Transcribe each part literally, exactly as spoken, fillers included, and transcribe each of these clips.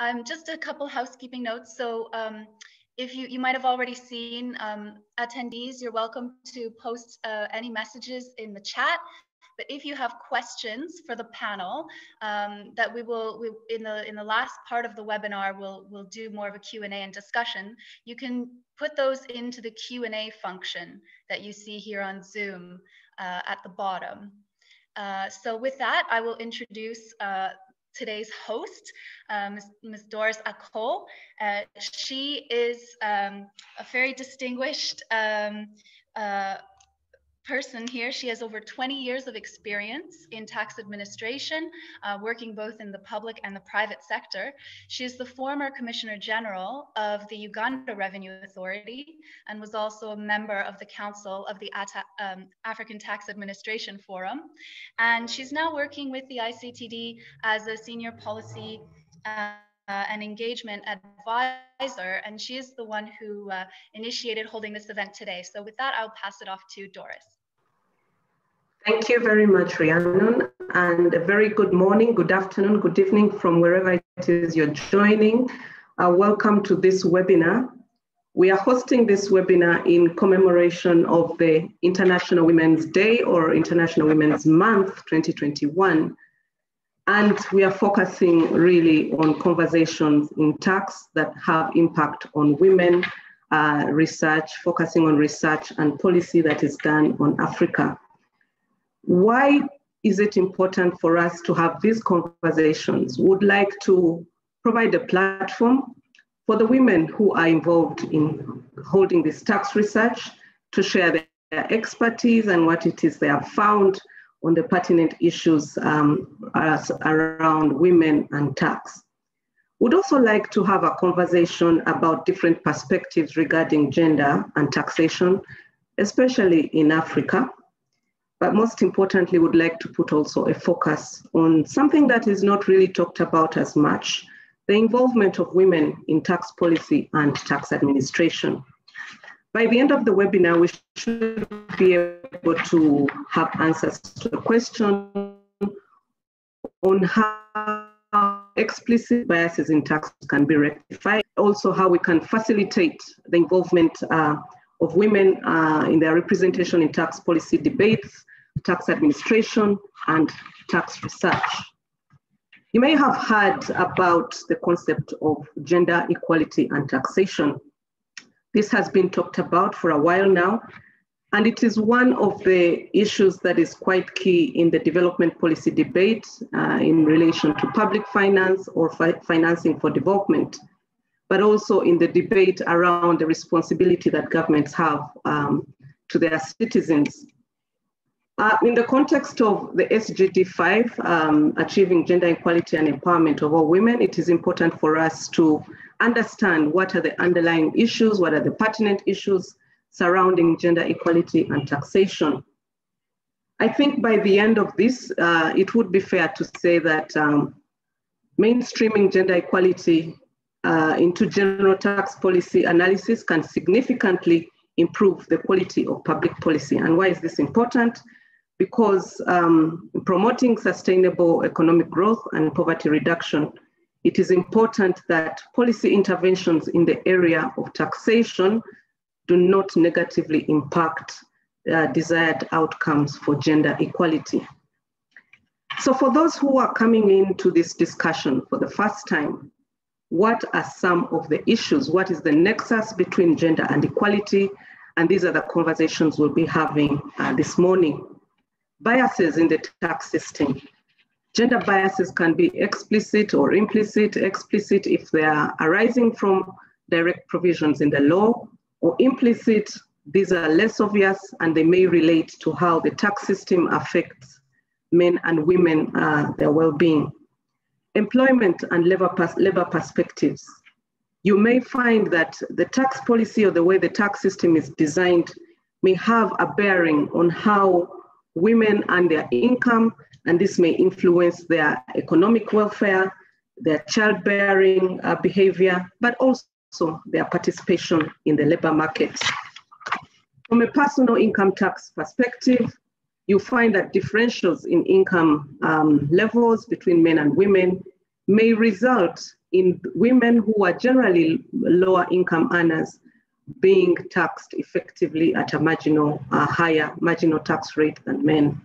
Um, just a couple housekeeping notes. So um, if you, you might have already seen, um, attendees, you're welcome to post uh, any messages in the chat. But if you have questions for the panel, um, that we will, we, in the in the last part of the webinar, we'll, we'll do more of a Q and A and discussion. You can put those into the Q and A function that you see here on Zoom uh, at the bottom. Uh, so with that, I will introduce uh, today's host, uh, Miz Doris Akol. Uh, she is um, a very distinguished um, uh, person here. She has over twenty years of experience in tax administration, uh, working both in the public and the private sector. She is the former Commissioner General of the Uganda Revenue Authority and was also a member of the Council of the um, African Tax Administration Forum. And she's now working with the I C T D as a senior policy uh, Uh, an engagement advisor, and she is the one who uh, initiated holding this event today. So with that, I'll pass it off to Doris. Thank you very much, Rhiannon, and a very good morning, good afternoon, good evening from wherever it is you're joining. Uh, welcome to this webinar. We are hosting this webinar in commemoration of the International Women's Day or International Women's Month twenty twenty-one. And we are focusing really on conversations in tax that have impact on women, uh, research, focusing on research and policy that is done on Africa. Why is it important for us to have these conversations? Would like to provide a platform for the women who are involved in holding this tax research to share their expertise and what it is they have found on the pertinent issues um, around women and tax. We'd also like to have a conversation about different perspectives regarding gender and taxation, especially in Africa. But most importantly, we'd like to put also a focus on something that is not really talked about as much, the involvement of women in tax policy and tax administration. By the end of the webinar, we should be able to have answers to the question on how explicit biases in tax can be rectified, also how we can facilitate the involvement uh, of women uh, in their representation in tax policy debates, tax administration, and tax research. You may have heard about the concept of gender equality and taxation. This has been talked about for a while now, and it is one of the issues that is quite key in the development policy debate uh, in relation to public finance or fi financing for development, but also in the debate around the responsibility that governments have um, to their citizens. Uh, in the context of the S D G five, um, achieving gender equality and empowerment of all women, it is important for us to understand what are the underlying issues, what are the pertinent issues surrounding gender equality and taxation. I think by the end of this, uh, it would be fair to say that um, mainstreaming gender equality uh, into general tax policy analysis can significantly improve the quality of public policy. And why is this important? Because um, promoting sustainable economic growth and poverty reduction, it is important that policy interventions in the area of taxation do not negatively impact uh, desired outcomes for gender equality. So for those who are coming into this discussion for the first time, what are some of the issues? What is the nexus between gender and equality? And these are the conversations we'll be having uh, this morning. Biases in the tax system. Gender biases can be explicit or implicit, explicit if they are arising from direct provisions in the law, or implicit, these are less obvious and they may relate to how the tax system affects men and women, uh, their well-being. Employment and labor, pers labor perspectives. You may find that the tax policy or the way the tax system is designed may have a bearing on how women and their income, and this may influence their economic welfare, their childbearing uh, behavior, but also their participation in the labor market. From a personal income tax perspective, you find that differentials in income um, levels between men and women may result in women who are generally lower income earners being taxed effectively at a marginal, uh, higher marginal tax rate than men.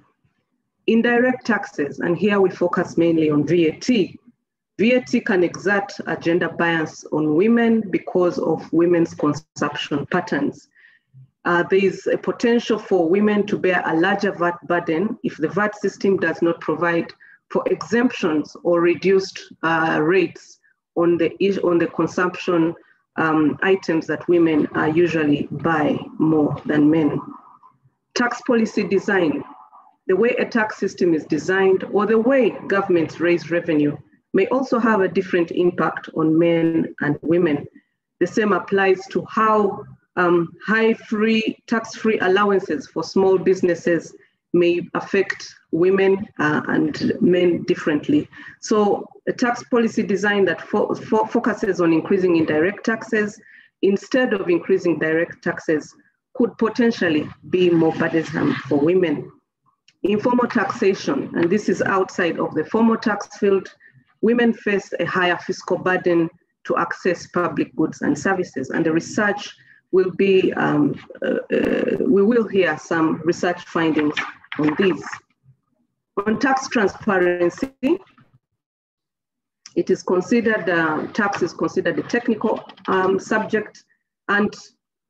Indirect taxes, and here we focus mainly on V A T. V A T can exert a gender bias on women because of women's consumption patterns. Uh, there is a potential for women to bear a larger V A T burden if the V A T system does not provide for exemptions or reduced uh, rates on the, on the consumption um, items that women uh, usually buy more than men. Tax policy design, the way a tax system is designed or the way governments raise revenue may also have a different impact on men and women. The same applies to how um, high free, tax-free allowances for small businesses may affect women uh, and men differently. So a tax policy design that fo fo focuses on increasing indirect taxes instead of increasing direct taxes could potentially be more burdensome for women. Informal taxation, and this is outside of the formal tax field, women face a higher fiscal burden to access public goods and services, and the research will be, um, uh, uh, we will hear some research findings on these. On tax transparency, it is considered, uh, tax is considered a technical um, subject, and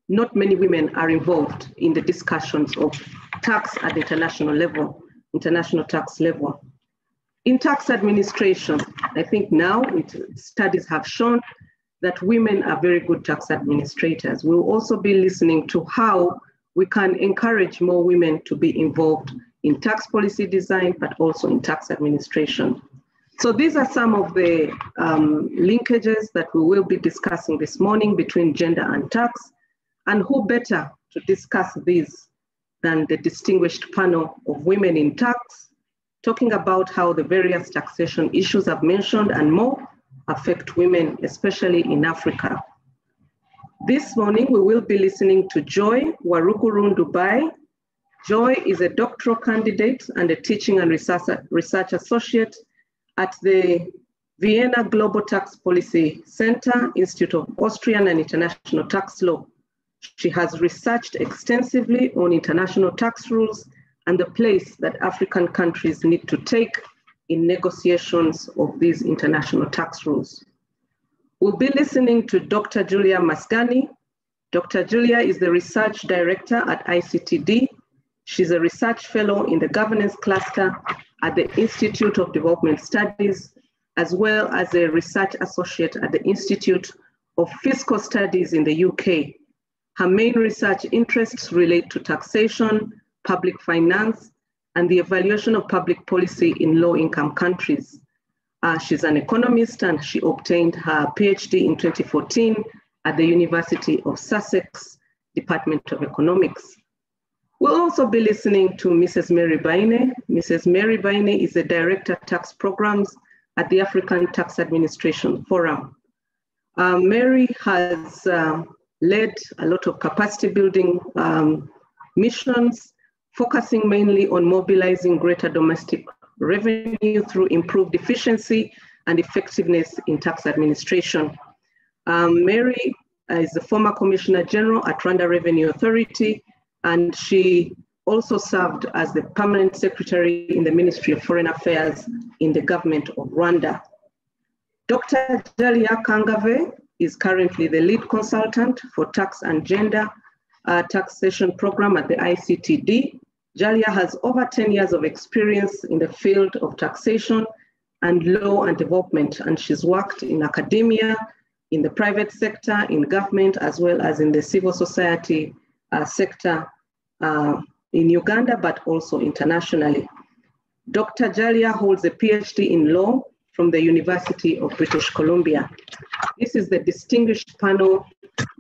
not many women are involved in the discussions of tax at the international level, international tax level. In tax administration, I think now it, studies have shown that women are very good tax administrators. We'll also be listening to how we can encourage more women to be involved in tax policy design, but also in tax administration. So these are some of the um, linkages that we will be discussing this morning between gender and tax, and who better to discuss these than the distinguished panel of women in tax, talking about how the various taxation issues I've mentioned and more affect women, especially in Africa. This morning, we will be listening to Joy Warukuru Ndubai. Joy is a doctoral candidate and a teaching and research, research associate at the Vienna Global Tax Policy Center, Institute of Austrian and International Tax Law. She has researched extensively on international tax rules and the place that African countries need to take in negotiations of these international tax rules. We'll be listening to Doctor Giulia Mascagni. Doctor Giulia is the research director at I C T D. She's a research fellow in the governance cluster at the Institute of Development Studies, as well as a research associate at the Institute of Fiscal Studies in the U K. Her main research interests relate to taxation, public finance, and the evaluation of public policy in low-income countries. Uh, she's an economist, and she obtained her PhD in twenty fourteen at the University of Sussex, Department of Economics. We'll also be listening to Missus Mary Baine. Missus Mary Baine is the Director of Tax Programs at the African Tax Administration Forum. Uh, Mary has uh, led a lot of capacity building um, missions, focusing mainly on mobilizing greater domestic revenue through improved efficiency and effectiveness in tax administration. Um, Mary is the former Commissioner General at Rwanda Revenue Authority, and she also served as the Permanent Secretary in the Ministry of Foreign Affairs in the government of Rwanda. Doctor Jalia Kangave is currently the lead consultant for tax and gender uh, taxation program at the I C T D. Jalia has over ten years of experience in the field of taxation and law and development, and she's worked in academia, in the private sector, in government, as well as in the civil society uh, sector uh, in Uganda, but also internationally. Doctor Jalia holds a PhD in law from the University of British Columbia. This is the distinguished panel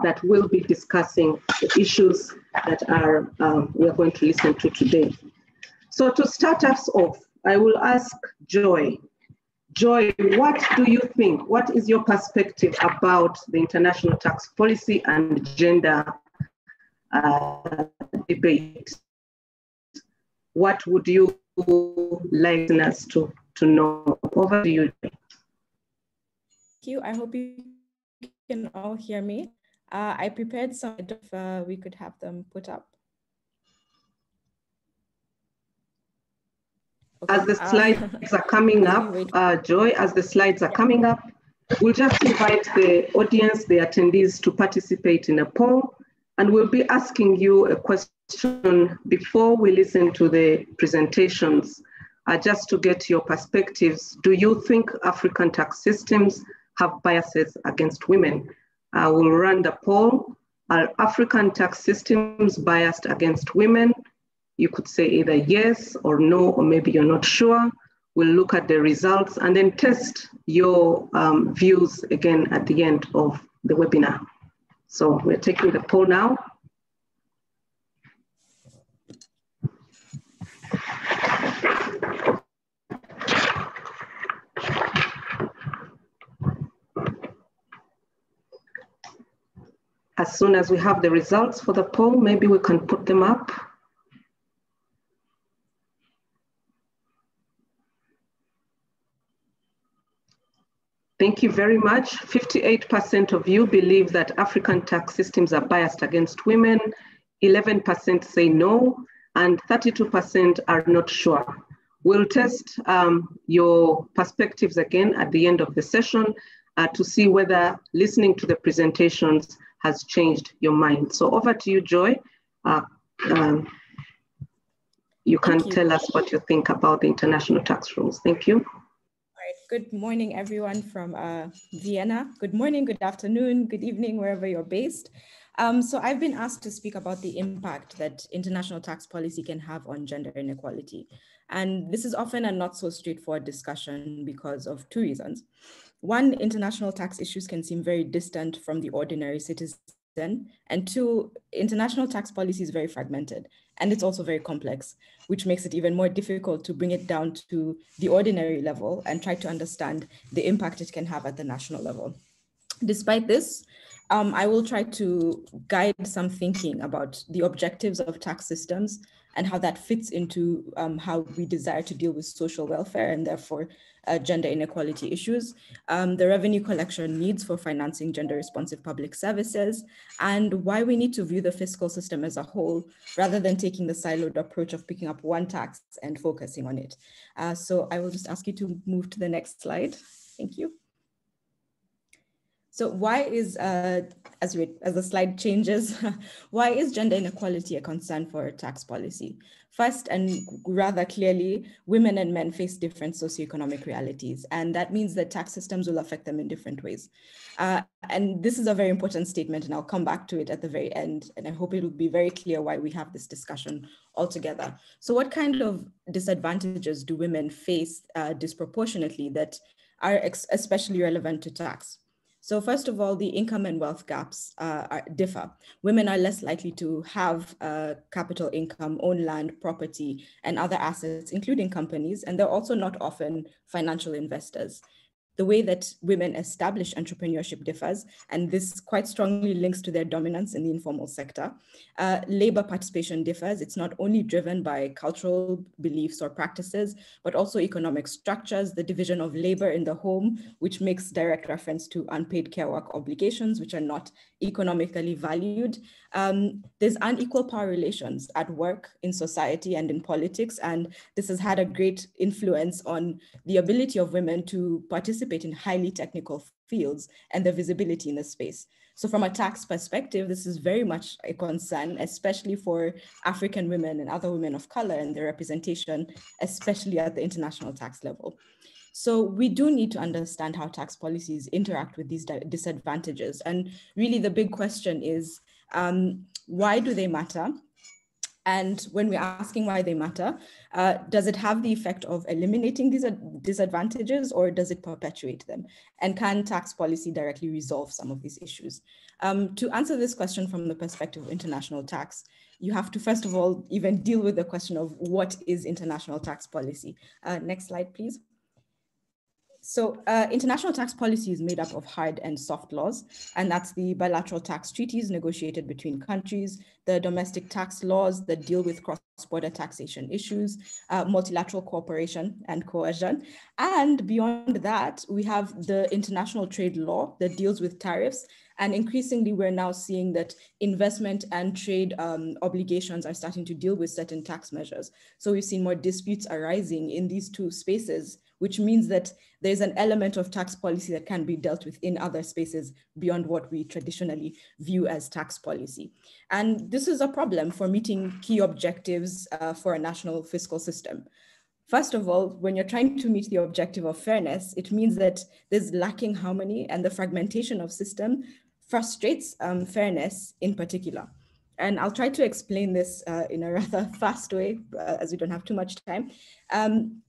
that will be discussing the issues that are um, we are going to listen to today. So to start us off, I will ask Joy. Joy, what do you think? What is your perspective about the international tax policy and gender uh, debate? What would you like us to, to know? Over to you. you. I hope you can all hear me. Uh, I prepared some, if uh, we could have them put up. Okay. As the slides are coming up, uh, Joy, as the slides are coming up, we'll just invite the audience, the attendees, to participate in a poll, and we'll be asking you a question before we listen to the presentations, uh, just to get your perspectives. Do you think African tax systems have biases against women? Uh, we'll run the poll. Are African tax systems biased against women? You could say either yes or no, or maybe you're not sure. We'll look at the results and then test your um, views again at the end of the webinar. So we're taking the poll now. As soon as we have the results for the poll, maybe we can put them up. Thank you very much. fifty-eight percent of you believe that African tax systems are biased against women. eleven percent say no, and thirty-two percent are not sure. We'll test um, your perspectives again at the end of the session uh, to see whether listening to the presentations has changed your mind. So over to you, Joy. Uh, um, you can Thank you. Tell us what you think about the international tax rules. Thank you. Good morning, everyone from uh, Vienna. Good morning, good afternoon, good evening, wherever you're based. Um, so I've been asked to speak about the impact that international tax policy can have on gender inequality. And this is often a not so straightforward discussion because of two reasons. One, international tax issues can seem very distant from the ordinary citizen. And two, international tax policy is very fragmented. And it's also very complex, which makes it even more difficult to bring it down to the ordinary level and try to understand the impact it can have at the national level. Despite this, um, I will try to guide some thinking about the objectives of tax systems and how that fits into um, how we desire to deal with social welfare and therefore uh, gender inequality issues, um, the revenue collection needs for financing gender responsive public services, and why we need to view the fiscal system as a whole rather than taking the siloed approach of picking up one tax and focusing on it. Uh, so I will just ask you to move to the next slide. Thank you. So why is, uh, as, we, as the slide changes, why is gender inequality a concern for tax policy? First, and rather clearly, women and men face different socioeconomic realities, and that means that tax systems will affect them in different ways. Uh, and this is a very important statement, and I'll come back to it at the very end, and I hope it will be very clear why we have this discussion altogether. So what kind of disadvantages do women face uh, disproportionately that are especially relevant to tax? So first of all, the income and wealth gaps uh, are, differ. Women are less likely to have uh, capital income, own land, property, and other assets, including companies, and they're also not often financial investors. The way that women establish entrepreneurship differs, and this quite strongly links to their dominance in the informal sector. Uh, labor participation differs. It's not only driven by cultural beliefs or practices, but also economic structures, the division of labor in the home, which makes direct reference to unpaid care work obligations, which are not economically valued. Um, there's unequal power relations at work, in society, and in politics, and this has had a great influence on the ability of women to participate in highly technical fields and their visibility in the space. So from a tax perspective, this is very much a concern, especially for African women and other women of color and their representation, especially at the international tax level. So we do need to understand how tax policies interact with these disadvantages. And really the big question is, um, why do they matter? And when we're asking why they matter, uh, does it have the effect of eliminating these disadvantages or does it perpetuate them? And can tax policy directly resolve some of these issues? Um, to answer this question from the perspective of international tax, you have to first of all even deal with the question of what is international tax policy. Uh, next slide, please. So uh, international tax policy is made up of hard and soft laws, and that's the bilateral tax treaties negotiated between countries, the domestic tax laws that deal with cross-border taxation issues, uh, multilateral cooperation and coercion. And beyond that, we have the international trade law that deals with tariffs. And increasingly, we're now seeing that investment and trade um, obligations are starting to deal with certain tax measures. So we've seen more disputes arising in these two spaces, which means that there's an element of tax policy that can be dealt with in other spaces beyond what we traditionally view as tax policy. And this is a problem for meeting key objectives uh, for a national fiscal system. First of all, when you're trying to meet the objective of fairness, it means that there's lacking harmony, and the fragmentation of system frustrates um, fairness in particular. And I'll try to explain this uh, in a rather fast way, uh, as we don't have too much time. Um,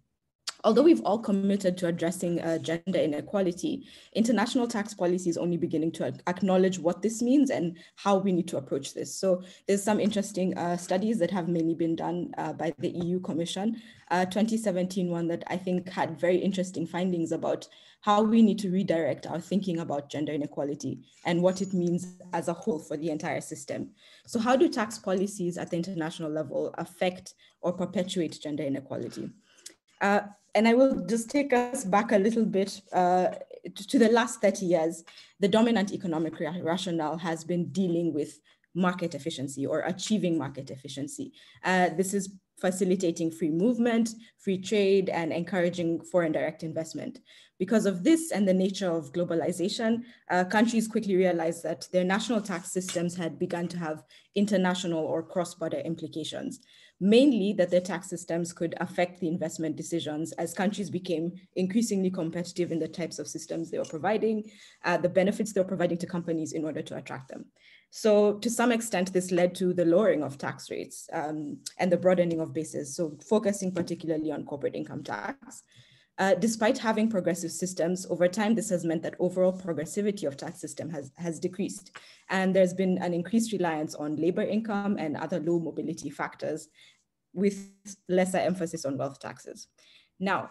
Although we've all committed to addressing uh, gender inequality, international tax policy is only beginning to acknowledge what this means and how we need to approach this. So there's some interesting uh, studies that have mainly been done uh, by the E U Commission, uh, twenty seventeen one that I think had very interesting findings about how we need to redirect our thinking about gender inequality and what it means as a whole for the entire system. So how do tax policies at the international level affect or perpetuate gender inequality? Uh, and I will just take us back a little bit uh, to the last thirty years. The dominant economic rationale has been dealing with market efficiency or achieving market efficiency. Uh, this is facilitating free movement, free trade, and encouraging foreign direct investment. Because of this and the nature of globalization, uh, countries quickly realized that their national tax systems had begun to have international or cross-border implications. Mainly that their tax systems could affect the investment decisions as countries became increasingly competitive in the types of systems they were providing, uh, the benefits they were providing to companies in order to attract them. So to some extent, this led to the lowering of tax rates um, and the broadening of bases, so focusing particularly on corporate income tax. Uh, despite having progressive systems, over time, this has meant that overall progressivity of tax system has, has decreased. And there's been an increased reliance on labor income and other low mobility factors with lesser emphasis on wealth taxes. Now,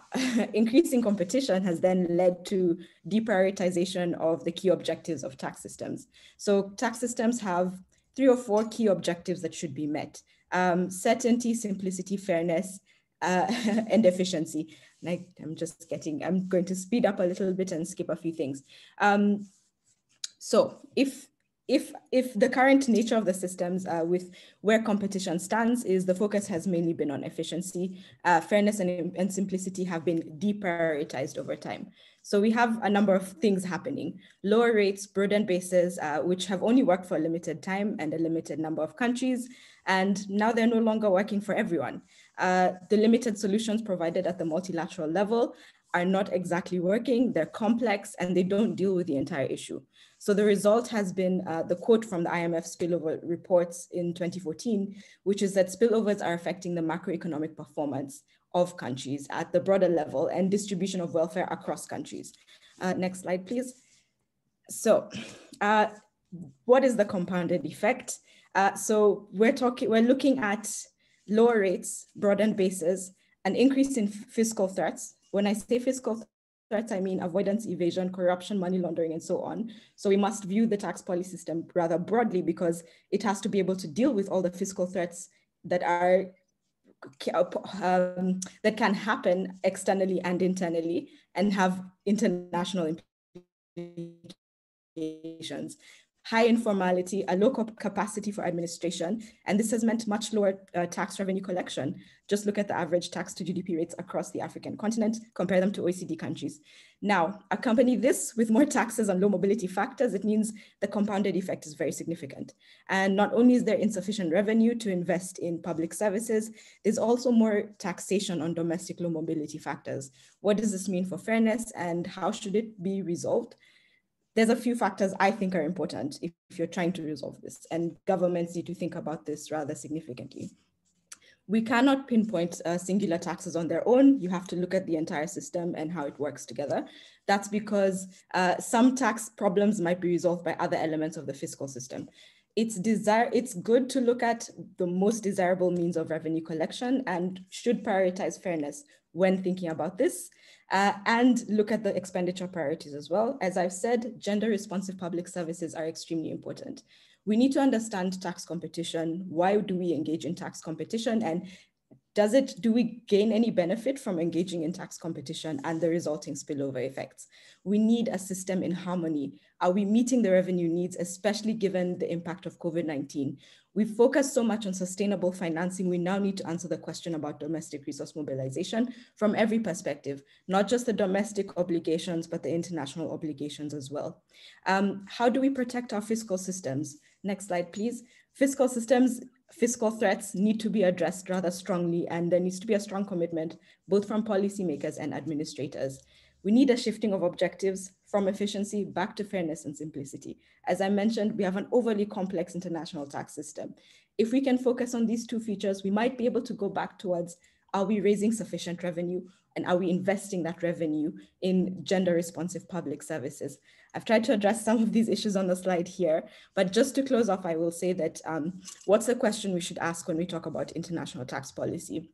increasing competition has then led to deprioritization of the key objectives of tax systems. So tax systems have three or four key objectives that should be met. Um, certainty, simplicity, fairness, uh, and efficiency. Like I'm just getting, I'm going to speed up a little bit and skip a few things. Um, so if, if, if the current nature of the systems uh, with where competition stands is the focus has mainly been on efficiency, uh, fairness and, and simplicity have been deprioritized over time. So we have a number of things happening. Lower rates, burden bases, uh, which have only worked for a limited time and a limited number of countries. And now they're no longer working for everyone. Uh, the limited solutions provided at the multilateral level are not exactly working. They're complex and they don't deal with the entire issue. So the result has been uh, the quote from the I M F spillover reports in twenty fourteen, which is that spillovers are affecting the macroeconomic performance of countries at the broader level and distribution of welfare across countries. Uh, next slide, please. So uh, what is the compounded effect? Uh, so we're talking, we're looking at lower rates, broadened bases, an increase in fiscal threats. When I say fiscal threats, I mean avoidance, evasion, corruption, money laundering, and so on. So we must view the tax policy system rather broadly because it has to be able to deal with all the fiscal threats that are um, that can happen externally and internally and have international implications. High informality, a low capacity for administration, and this has meant much lower uh, tax revenue collection. Just look at the average tax to G D P rates across the African continent, compare them to O E C D countries. Now, accompany this with more taxes on low mobility factors, it means the compounded effect is very significant. And not only is there insufficient revenue to invest in public services, there's also more taxation on domestic low mobility factors. What does this mean for fairness and how should it be resolved? There's a few factors I think are important if, if you're trying to resolve this, and governments need to think about this rather significantly. We cannot pinpoint uh, singular taxes on their own. You have to look at the entire system and how it works together. That's because uh, some tax problems might be resolved by other elements of the fiscal system. It's desire, it's good to look at the most desirable means of revenue collection and should prioritize fairness when thinking about this, uh, and look at the expenditure priorities as well. As I've said, gender responsive public services are extremely important. We need to understand tax competition. Why do we engage in tax competition? And does it, do we gain any benefit from engaging in tax competition and the resulting spillover effects? We need a system in harmony. Are we meeting the revenue needs, especially given the impact of COVID nineteen? We focus so much on sustainable financing. We now need to answer the question about domestic resource mobilization from every perspective, not just the domestic obligations, but the international obligations as well. Um, how do we protect our fiscal systems? Next slide, please. Fiscal systems. Fiscal threats need to be addressed rather strongly, and there needs to be a strong commitment both from policymakers and administrators. We need a shifting of objectives from efficiency back to fairness and simplicity. As I mentioned, we have an overly complex international tax system. If we can focus on these two features, we might be able to go back towards, are we raising sufficient revenue, and are we investing that revenue in gender responsive public services? I've tried to address some of these issues on the slide here, but just to close off, I will say that um, what's the question we should ask when we talk about international tax policy?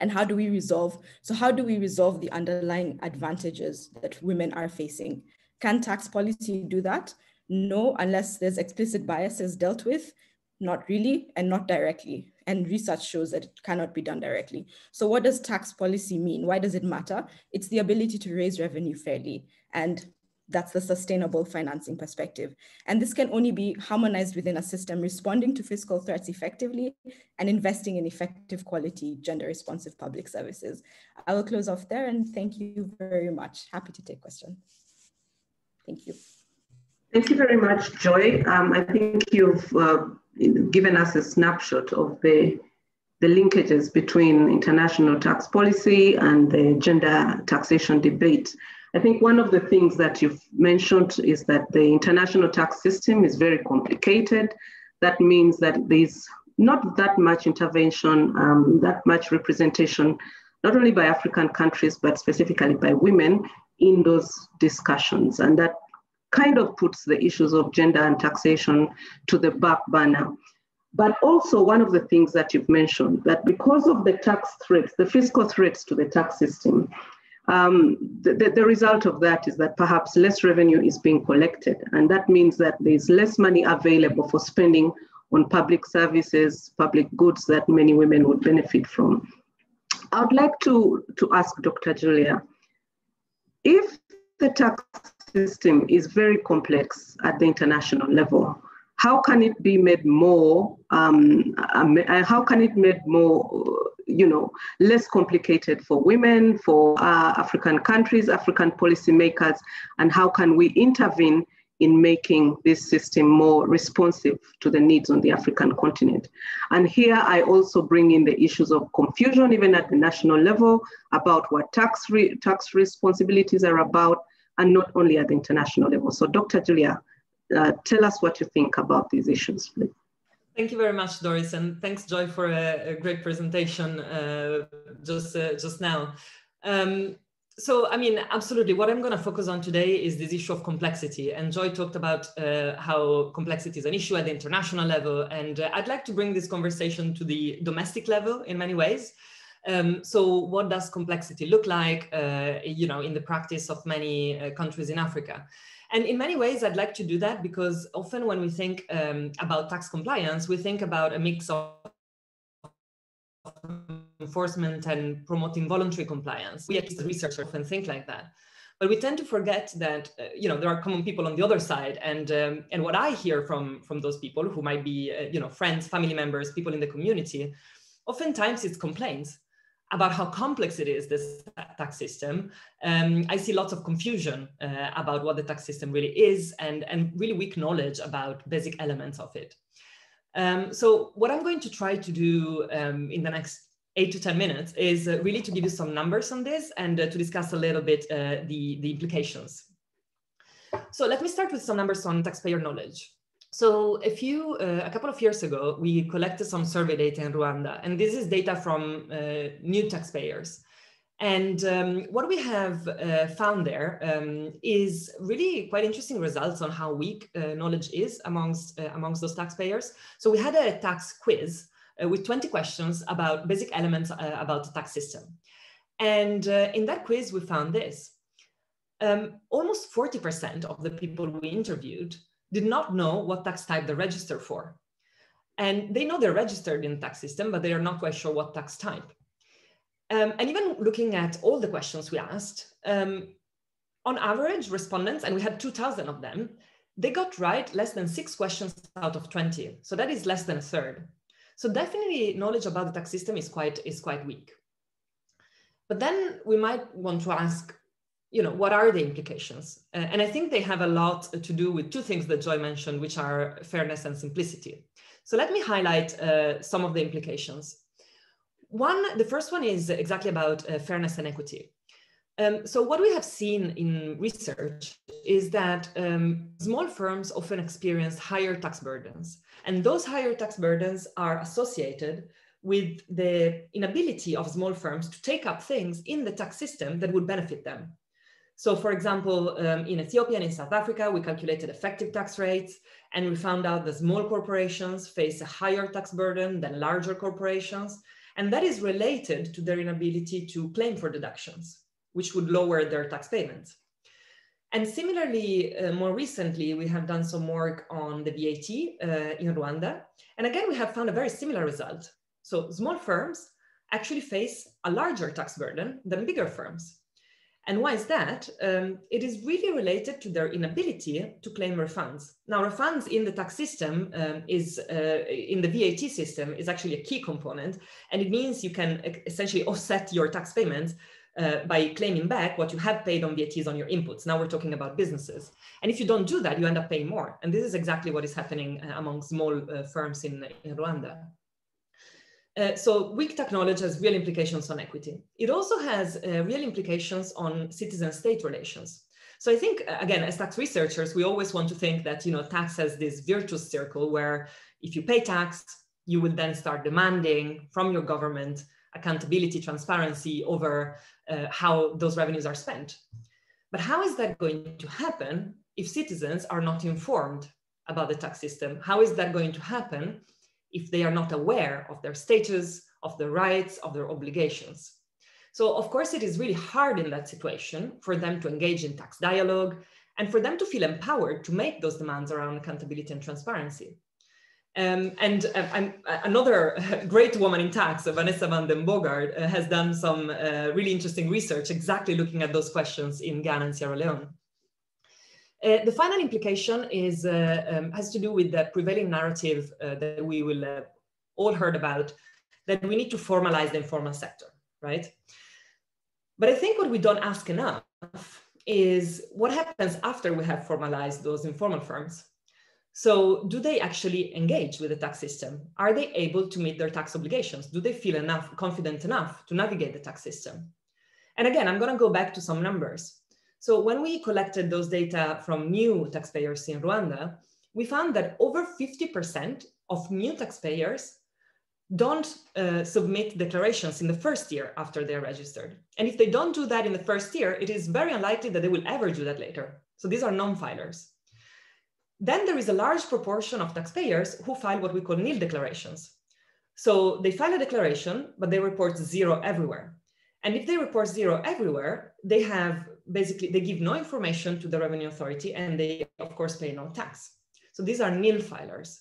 And how do we resolve? So how do we resolve the underlying advantages that women are facing? Can tax policy do that? No, unless there's explicit biases dealt with. Not really, and not directly. And research shows that it cannot be done directly. So what does tax policy mean? Why does it matter? It's the ability to raise revenue fairly. And that's the sustainable financing perspective. And this can only be harmonized within a system responding to fiscal threats effectively and investing in effective quality, gender responsive public services. I will close off there, and thank you very much. Happy to take questions. Thank you. Thank you very much, Joy. Um, I think you've uh, given us a snapshot of the, the linkages between international tax policy and the gender taxation debate. I think one of the things that you've mentioned is that the international tax system is very complicated. That means that there's not that much intervention, um, that much representation, not only by African countries, but specifically by women in those discussions. And that kind of puts the issues of gender and taxation to the back burner. But also one of the things that you've mentioned, that because of the tax threats, the fiscal threats to the tax system, Um, the, the, the result of that is that perhaps less revenue is being collected. And that means that there's less money available for spending on public services, public goods that many women would benefit from. I would like to, to ask Doctor Giulia, if the tax system is very complex at the international level, how can it be made more, um, how can it made more you know, less complicated for women, for uh, African countries, African policymakers, and how can we intervene in making this system more responsive to the needs on the African continent? And here I also bring in the issues of confusion, even at the national level, about what tax, re tax responsibilities are about, and not only at the international level. So Doctor Giulia, uh, tell us what you think about these issues, please. Thank you very much, Doris, and thanks, Joy, for a, a great presentation uh, just uh, just now. Um, so, I mean, absolutely, what I'm going to focus on today is this issue of complexity, and Joy talked about uh, how complexity is an issue at the international level, and uh, I'd like to bring this conversation to the domestic level in many ways. Um, so, what does complexity look like, uh, you know, in the practice of many uh, countries in Africa? And in many ways, I'd like to do that because often when we think um, about tax compliance, we think about a mix of enforcement and promoting voluntary compliance. We as researchers often think like that. But we tend to forget that, uh, you know, there are common people on the other side. And, um, and what I hear from, from those people who might be, uh, you know, friends, family members, people in the community, oftentimes it's complaints about how complex it is, this tax system. Um, I see lots of confusion uh, about what the tax system really is and, and really weak knowledge about basic elements of it. Um, so what I'm going to try to do um, in the next eight to ten minutes is uh, really to give you some numbers on this and uh, to discuss a little bit uh, the, the implications. So let me start with some numbers on taxpayer knowledge. So a few, uh, a couple of years ago, we collected some survey data in Rwanda, and this is data from uh, new taxpayers. And um, what we have uh, found there um, is really quite interesting results on how weak uh, knowledge is amongst, uh, amongst those taxpayers. So we had a tax quiz uh, with twenty questions about basic elements uh, about the tax system. And uh, in that quiz, we found this. Um, almost forty percent of the people we interviewed did not know what tax type they register for. And they know they're registered in the tax system, but they are not quite sure what tax type. Um, and even looking at all the questions we asked, um, on average, respondents, and we had two thousand of them, they got right less than six questions out of twenty. So that is less than a third. So definitely knowledge about the tax system is quite, is quite weak. But then we might want to ask, you know, what are the implications? Uh, and I think they have a lot to do with two things that Joy mentioned, which are fairness and simplicity. So let me highlight uh, some of the implications. One, the first one is exactly about uh, fairness and equity. Um, so what we have seen in research is that um, small firms often experience higher tax burdens, and those higher tax burdens are associated with the inability of small firms to take up things in the tax system that would benefit them. So for example, um, in Ethiopia and in South Africa, we calculated effective tax rates, and we found out that small corporations face a higher tax burden than larger corporations. And that is related to their inability to claim for deductions, which would lower their tax payments. And similarly, uh, more recently, we have done some work on the V A T uh, in Rwanda. And again, we have found a very similar result. So small firms actually face a larger tax burden than bigger firms. And why is that? Um, it is really related to their inability to claim refunds. Now, refunds in the tax system um, is, uh, in the V A T system, is actually a key component. And it means you can essentially offset your tax payments uh, by claiming back what you have paid on V A Ts on your inputs. Now we're talking about businesses. And if you don't do that, you end up paying more. And this is exactly what is happening among small uh, firms in, in Rwanda. Uh, so weak tax knowledge has real implications on equity. It also has uh, real implications on citizen-state relations. So I think, again, as tax researchers, we always want to think that, you know, tax has this virtuous circle where if you pay tax, you will then start demanding from your government accountability, transparency over uh, how those revenues are spent. But how is that going to happen if citizens are not informed about the tax system? How is that going to happen if they are not aware of their status, of their rights, of their obligations? So of course, it is really hard in that situation for them to engage in tax dialogue and for them to feel empowered to make those demands around accountability and transparency. Um, and uh, I'm, uh, another great woman in tax, Vanessa van den Boogaard, uh, has done some uh, really interesting research exactly looking at those questions in Ghana and Sierra Leone. Uh, the final implication is, uh, um, has to do with the prevailing narrative uh, that we will uh, all heard about, that we need to formalize the informal sector, right? But I think what we don't ask enough is what happens after we have formalized those informal firms. So do they actually engage with the tax system? Are they able to meet their tax obligations? Do they feel enough, confident enough to navigate the tax system? And again, I'm going to go back to some numbers. So when we collected those data from new taxpayers in Rwanda, we found that over fifty percent of new taxpayers don't uh, submit declarations in the first year after they're registered. And if they don't do that in the first year, it is very unlikely that they will ever do that later. So these are non-filers. Then there is a large proportion of taxpayers who file what we call nil declarations. So they file a declaration, but they report zero everywhere. And if they report zero everywhere, they have basically, they give no information to the revenue authority and they, of course, pay no tax. So these are nil filers.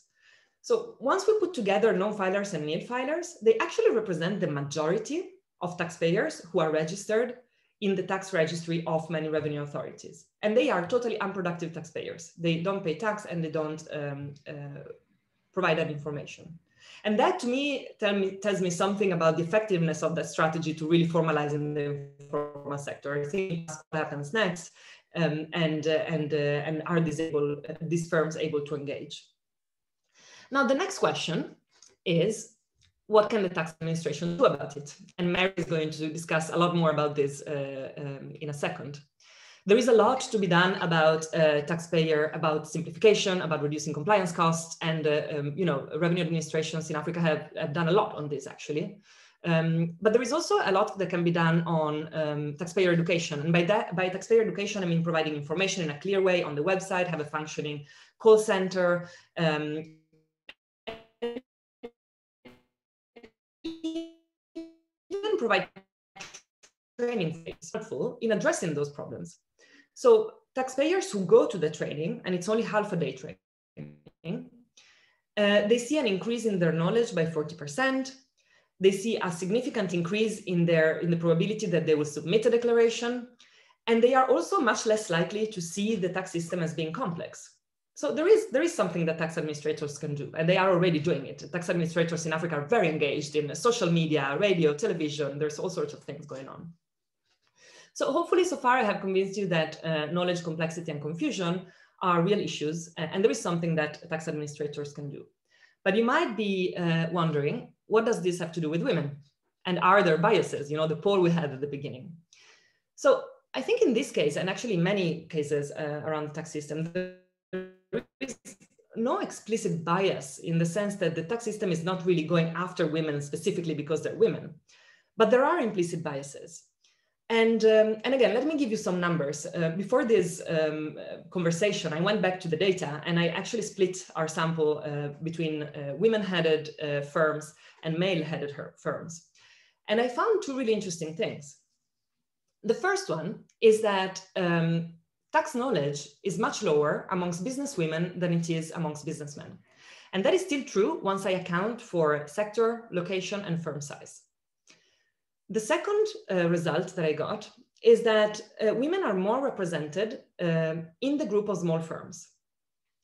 So once we put together non-filers and nil filers, they actually represent the majority of taxpayers who are registered in the tax registry of many revenue authorities. And they are totally unproductive taxpayers. They don't pay tax and they don't um, uh, provide that information. And that, to me, tell me, tells me something about the effectiveness of that strategy to really formalize in the informal sector. I think that's what happens next, um, and, uh, and, uh, and are these, able, uh, these firms able to engage? Now, the next question is, what can the tax administration do about it? And Mary is going to discuss a lot more about this uh, um, in a second. There is a lot to be done about uh, taxpayer, about simplification, about reducing compliance costs, and uh, um, you know, revenue administrations in Africa have, have done a lot on this actually. Um, but there is also a lot that can be done on um, taxpayer education, and by that, by taxpayer education, I mean providing information in a clear way on the website, have a functioning call center. Um, even provide training is helpful in addressing those problems. So taxpayers who go to the training, and it's only half a day training, uh, they see an increase in their knowledge by forty percent. They see a significant increase in, their, in the probability that they will submit a declaration. And they are also much less likely to see the tax system as being complex. So there is, there is something that tax administrators can do, and they are already doing it. Tax administrators in Africa are very engaged in social media, radio, television. There's all sorts of things going on. So hopefully so far I have convinced you that uh, knowledge, complexity, and confusion are real issues, and there is something that tax administrators can do. But you might be uh, wondering, what does this have to do with women? And are there biases? You know, the poll we had at the beginning. So I think in this case, and actually many cases uh, around the tax system, there is no explicit bias in the sense that the tax system is not really going after women specifically because they're women, but there are implicit biases. And, um, and again, let me give you some numbers. Uh, before this um, conversation, I went back to the data and I actually split our sample uh, between uh, women-headed uh, firms and male-headed firms. And I found two really interesting things. The first one is that um, tax knowledge is much lower amongst business women than it is amongst businessmen. And that is still true once I account for sector, location, and firm size. The second uh, result that I got is that uh, women are more represented um, in the group of small firms.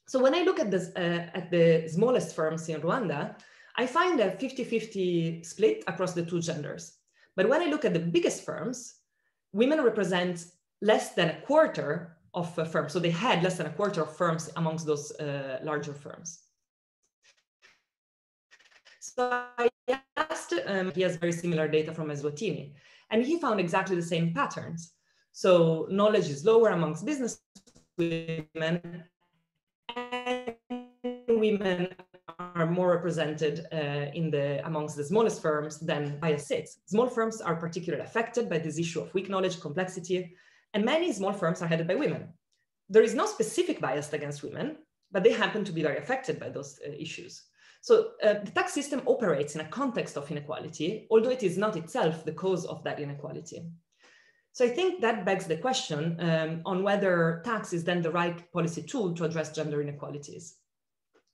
So when I look at, this, uh, at the smallest firms in Rwanda, I find a fifty fifty split across the two genders. But when I look at the biggest firms, women represent less than a quarter of a firm. So they had less than a quarter of firms amongst those uh, larger firms. So I asked, um, he has very similar data from Eswatini, and he found exactly the same patterns. So knowledge is lower amongst business women, and women are more represented uh, in the, amongst the smallest firms than bias sits. Small firms are particularly affected by this issue of weak knowledge, complexity, and many small firms are headed by women. There is no specific bias against women, but they happen to be very affected by those uh, issues. So uh, the tax system operates in a context of inequality, although it is not itself the cause of that inequality. So I think that begs the question um, on whether tax is then the right policy tool to address gender inequalities.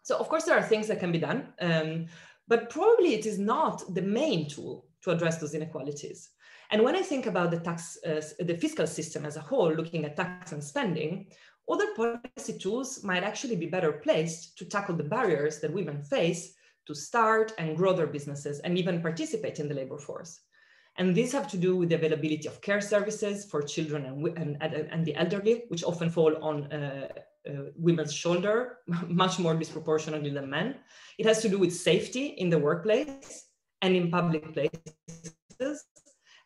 So of course there are things that can be done, um, but probably it is not the main tool to address those inequalities. And when I think about the tax, uh, the fiscal system as a whole, looking at tax and spending, other policy tools might actually be better placed to tackle the barriers that women face to start and grow their businesses and even participate in the labor force. And these have to do with the availability of care services for children and, and, and the elderly, which often fall on uh, uh, women's shoulder, much more disproportionately than men. It has to do with safety in the workplace and in public places.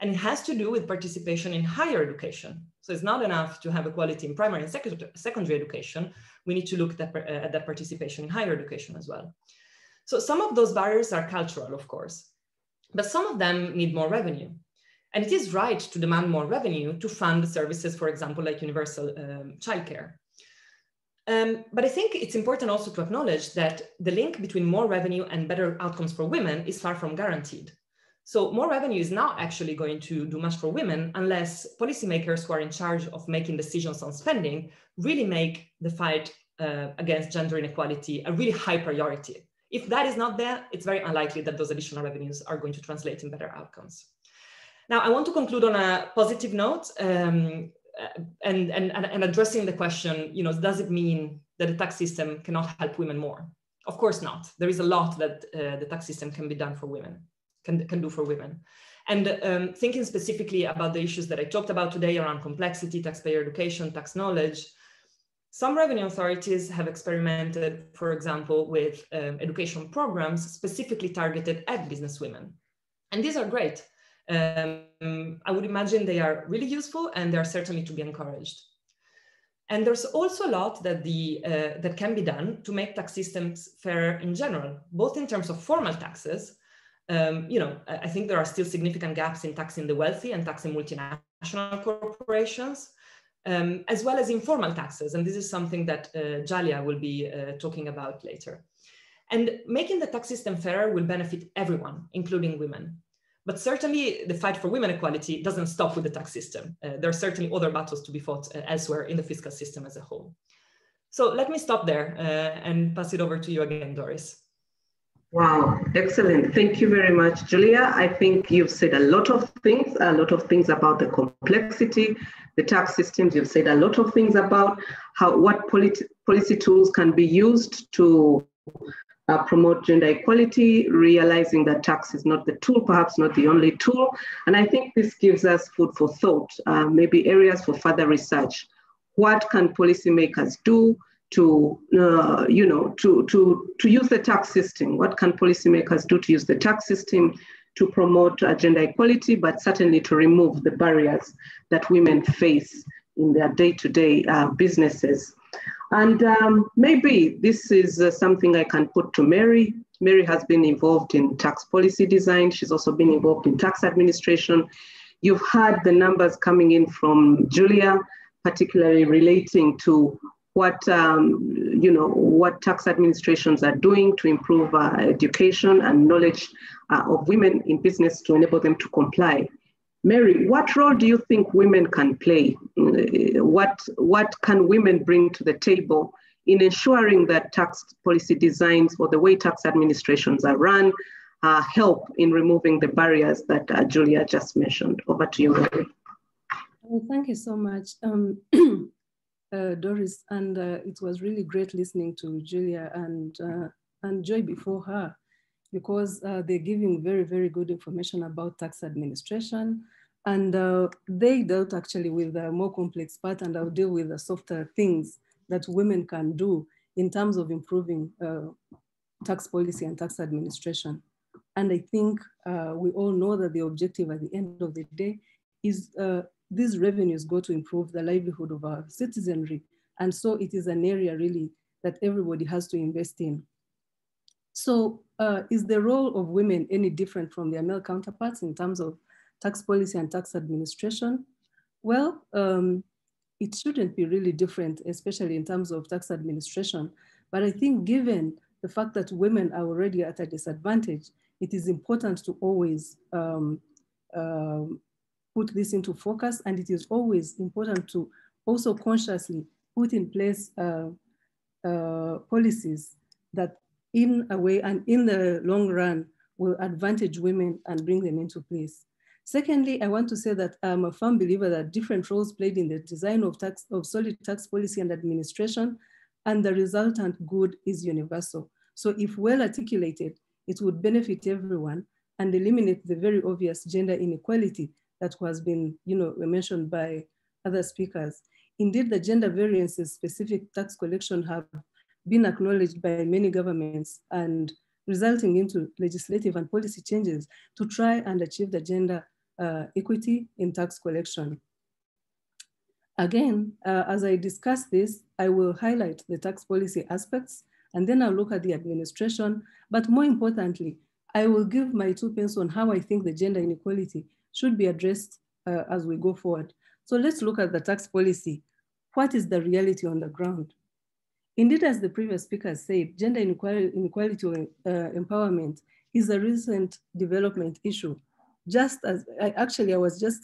And it has to do with participation in higher education. So it's not enough to have equality in primary and secondary education. We need to look at, uh, at that participation in higher education as well. So some of those barriers are cultural, of course, but some of them need more revenue. And it is right to demand more revenue to fund services, for example, like universal um, childcare. Um, but I think it's important also to acknowledge that the link between more revenue and better outcomes for women is far from guaranteed. So more revenue is not actually going to do much for women unless policymakers who are in charge of making decisions on spending really make the fight uh, against gender inequality a really high priority. If that is not there, it's very unlikely that those additional revenues are going to translate in better outcomes. Now, I want to conclude on a positive note um, and, and, and addressing the question, you know, does it mean that the tax system cannot help women more? Of course not. There is a lot that uh, the tax system can be done for women. Can, can do for women. And um, thinking specifically about the issues that I talked about today around complexity, taxpayer education, tax knowledge, some revenue authorities have experimented, for example, with um, education programs specifically targeted at business women. And these are great. Um, I would imagine they are really useful and they are certainly to be encouraged. And there's also a lot that, the, uh, that can be done to make tax systems fairer in general, both in terms of formal taxes. Um, you know, I think there are still significant gaps in taxing the wealthy and taxing multinational corporations, um, as well as informal taxes. And this is something that uh, Jalia will be uh, talking about later. And making the tax system fairer will benefit everyone, including women. But certainly the fight for women equality doesn't stop with the tax system. Uh, there are certainly other battles to be fought uh, elsewhere in the fiscal system as a whole. So let me stop there uh, and pass it over to you again, Doris. Wow, excellent. Thank you very much, Giulia. I think you've said a lot of things, a lot of things about the complexity, the tax systems. You've said a lot of things about how what policy tools can be used to Uh, promote gender equality, realizing that tax is not the tool, perhaps not the only tool. And I think this gives us food for thought, uh, maybe areas for further research. What can policymakers do to, uh, you know, to, to, to use the tax system? What can policymakers do to use the tax system to promote uh, gender equality, but certainly to remove the barriers that women face in their day-to-day uh, businesses? And um, maybe this is uh, something I can put to Mary. Mary has been involved in tax policy design. She's also been involved in tax administration. You've had the numbers coming in from Giulia, particularly relating to what, um, you know, what tax administrations are doing to improve uh, education and knowledge uh, of women in business to enable them to comply. Mary, what role do you think women can play? What, what can women bring to the table in ensuring that tax policy designs or the way tax administrations are run uh, help in removing the barriers that uh, Giulia just mentioned? Over to you, Mary. Well, thank you so much, um, uh, Doris. And uh, it was really great listening to Giulia and, uh, and Joy before her, because uh, they're giving very, very good information about tax administration. And uh, they dealt actually with the more complex part, and I'll deal with the softer things that women can do in terms of improving uh, tax policy and tax administration. And I think uh, we all know that the objective at the end of the day is uh, these revenues go to improve the livelihood of our citizenry. And so it is an area really that everybody has to invest in. So uh, is the role of women any different from their male counterparts in terms of tax policy and tax administration? Well, um, it shouldn't be really different, especially in terms of tax administration. But I think given the fact that women are already at a disadvantage, it is important to always um, uh, put this into focus. And it is always important to also consciously put in place uh, uh, policies that in a way and in the long run will advantage women and bring them into place. Secondly, I want to say that I'm a firm believer that different roles played in the design of, tax, of solid tax policy and administration, and the resultant good is universal. So if well articulated, it would benefit everyone and eliminate the very obvious gender inequality that has been, you know, mentioned by other speakers. Indeed, the gender variances specific tax collection have been acknowledged by many governments and resulting into legislative and policy changes to try and achieve the gender uh, equity in tax collection. Again, uh, as I discuss this, I will highlight the tax policy aspects, and then I'll look at the administration. But more importantly, I will give my two pence on how I think the gender inequality should be addressed uh, as we go forward. So let's look at the tax policy. What is the reality on the ground? Indeed, as the previous speaker said, gender inequality or uh, empowerment is a recent development issue. Just as, I, actually, I was just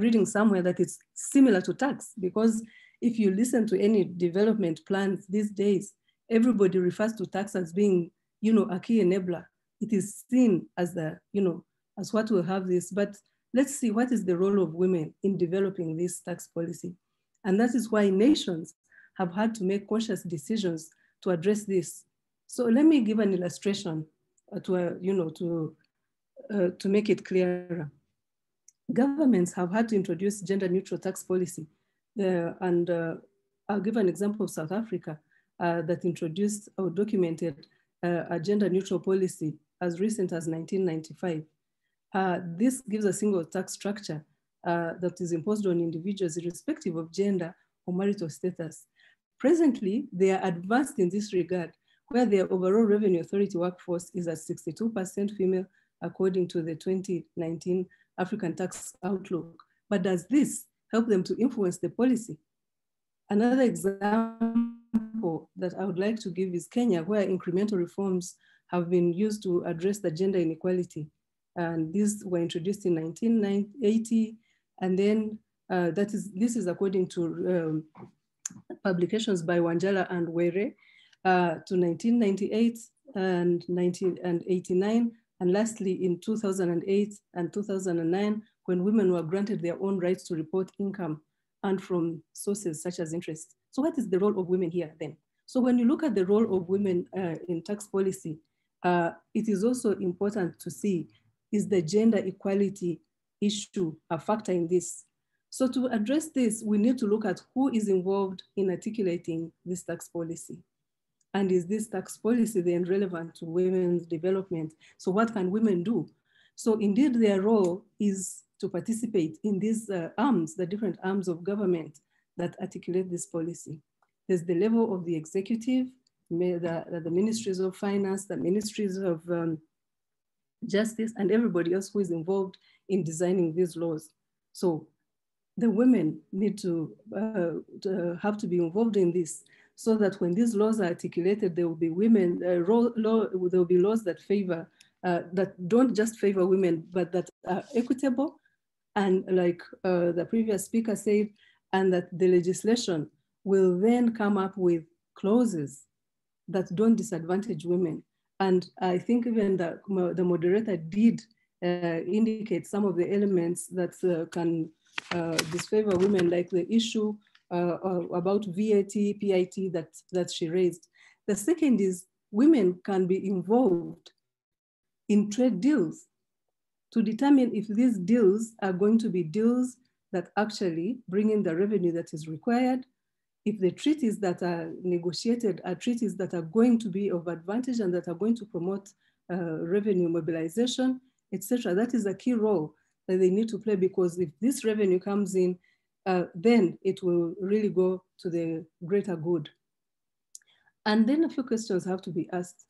reading somewhere that it's similar to tax, because if you listen to any development plans these days, everybody refers to tax as being, you know, a key enabler. It is seen as the, you know, as what will have this, but let's see what is the role of women in developing this tax policy. And that is why nations have had to make conscious decisions to address this. So let me give an illustration to, uh, you know, to, uh, to make it clearer. Governments have had to introduce gender neutral tax policy. Uh, and uh, I'll give an example of South Africa uh, that introduced or documented uh, a gender neutral policy as recent as nineteen ninety-five. Uh, this gives a single tax structure uh, that is imposed on individuals irrespective of gender or marital status. Presently, they are advanced in this regard, where their overall revenue authority workforce is at sixty-two percent female, according to the twenty nineteen African Tax Outlook. But does this help them to influence the policy? Another example that I would like to give is Kenya, where incremental reforms have been used to address the gender inequality. and these were introduced in nineteen eighty. And then uh, that is this is according to um, publications by Wanjala and Were uh, to nineteen ninety-eight and nineteen eighty-nine, and lastly in two thousand eight and two thousand nine, when women were granted their own rights to report income and from sources such as interest. So what is the role of women here then? So when you look at the role of women uh, in tax policy, uh, it is also important to see, is the gender equality issue a factor in this? So to address this, we need to look at who is involved in articulating this tax policy. And is this tax policy then relevant to women's development? So what can women do? So indeed their role is to participate in these uh, arms, the different arms of government that articulate this policy. There's the level of the executive, the, the ministries of finance, the ministries of um, justice, and everybody else who is involved in designing these laws. So the women need to, uh, to have to be involved in this, so that when these laws are articulated, there will be women uh, law, law, there will be laws that favor uh, that don't just favor women, but that are equitable, and like uh, the previous speaker said, and that the legislation will then come up with clauses that don't disadvantage women. And I think even the, the moderator did uh, indicate some of the elements that uh, can uh, disfavor women, like the issue uh, about V A T, P I T that, that she raised. The second is women can be involved in trade deals to determine if these deals are going to be deals that actually bring in the revenue that is required, if the treaties that are negotiated are treaties that are going to be of advantage and that are going to promote uh, revenue mobilization, et cetera. That is a key role that they need to play, because if this revenue comes in, uh, then it will really go to the greater good. And then a few questions have to be asked.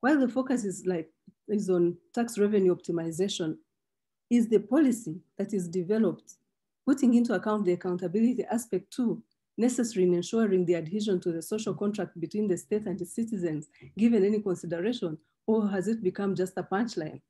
While the focus is, like, is on tax revenue optimization, is the policy that is developed, putting into account the accountability aspect too, necessary in ensuring the adhesion to the social contract between the state and its citizens, given any consideration, or has it become just a punchline?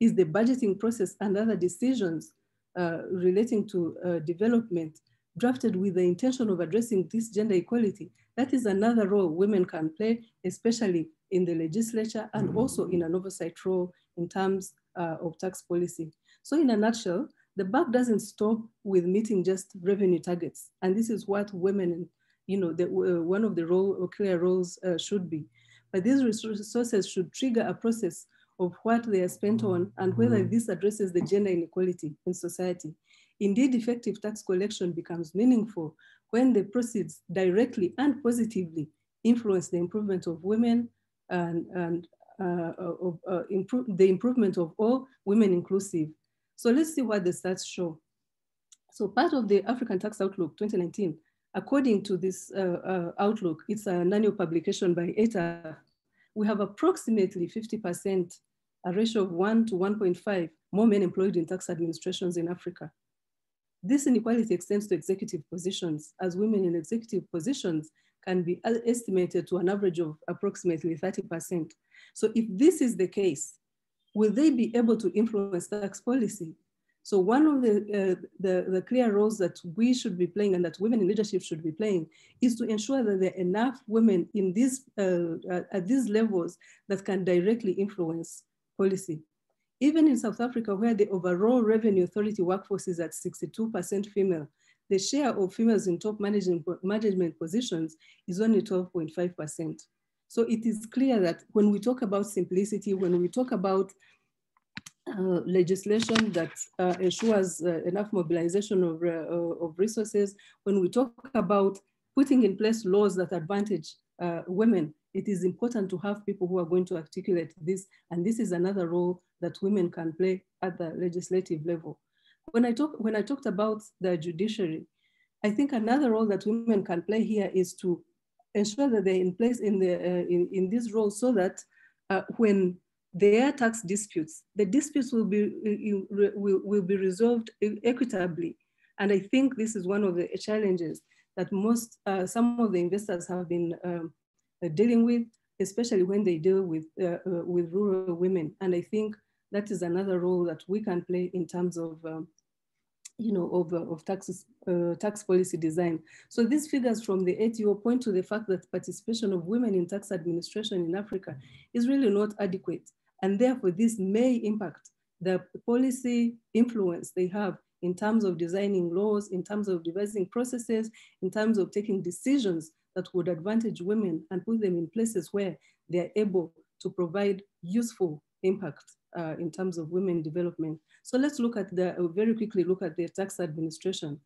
Is the budgeting process and other decisions uh, relating to uh, development drafted with the intention of addressing this gender equality? That is another role women can play, especially in the legislature and also in an oversight role in terms uh, of tax policy. So in a nutshell, the buck doesn't stop with meeting just revenue targets. And this is what women, you know, the, uh, one of the role or clear roles uh, should be. But these resources should trigger a process of what they are spent on and whether this addresses the gender inequality in society. Indeed, effective tax collection becomes meaningful when the proceeds directly and positively influence the improvement of women and, and uh, of, uh, improve, the improvement of all women inclusive. So let's see what the stats show. So part of the African Tax Outlook twenty nineteen, according to this uh, uh, outlook, it's an annual publication by E T A. We have approximately fifty percent, a ratio of one to one point five, more men employed in tax administrations in Africa. This inequality extends to executive positions, as women in executive positions can be estimated to an average of approximately thirty percent. So if this is the case, will they be able to influence tax policy? So one of the, uh, the, the clear roles that we should be playing and that women in leadership should be playing is to ensure that there are enough women in these, uh, at these levels that can directly influence policy. Even in South Africa, where the overall revenue authority workforce is at sixty-two percent female, the share of females in top management positions is only twelve point five percent. So it is clear that when we talk about simplicity, when we talk about uh, legislation that uh, ensures uh, enough mobilization of, uh, of resources, when we talk about putting in place laws that advantage uh, women, it is important to have people who are going to articulate this. And this is another role that women can play at the legislative level. When I, talk, when I talked about the judiciary, I think another role that women can play here is to ensure that they're in place in, the, uh, in, in this role, so that uh, when there are tax disputes, the disputes will be, will, will be resolved equitably. And I think this is one of the challenges that most, uh, some of the investors have been um, dealing with, especially when they deal with, uh, uh, with rural women. And I think that is another role that we can play in terms of, um, you know, of, uh, of taxes, uh, tax policy design. So these figures from the A T O point to the fact that participation of women in tax administration in Africa is really not adequate. And therefore this may impact the policy influence they have in terms of designing laws, in terms of devising processes, in terms of taking decisions that would advantage women and put them in places where they are able to provide useful impact uh, in terms of women development. So let's look at the, uh, very quickly look at the tax administration.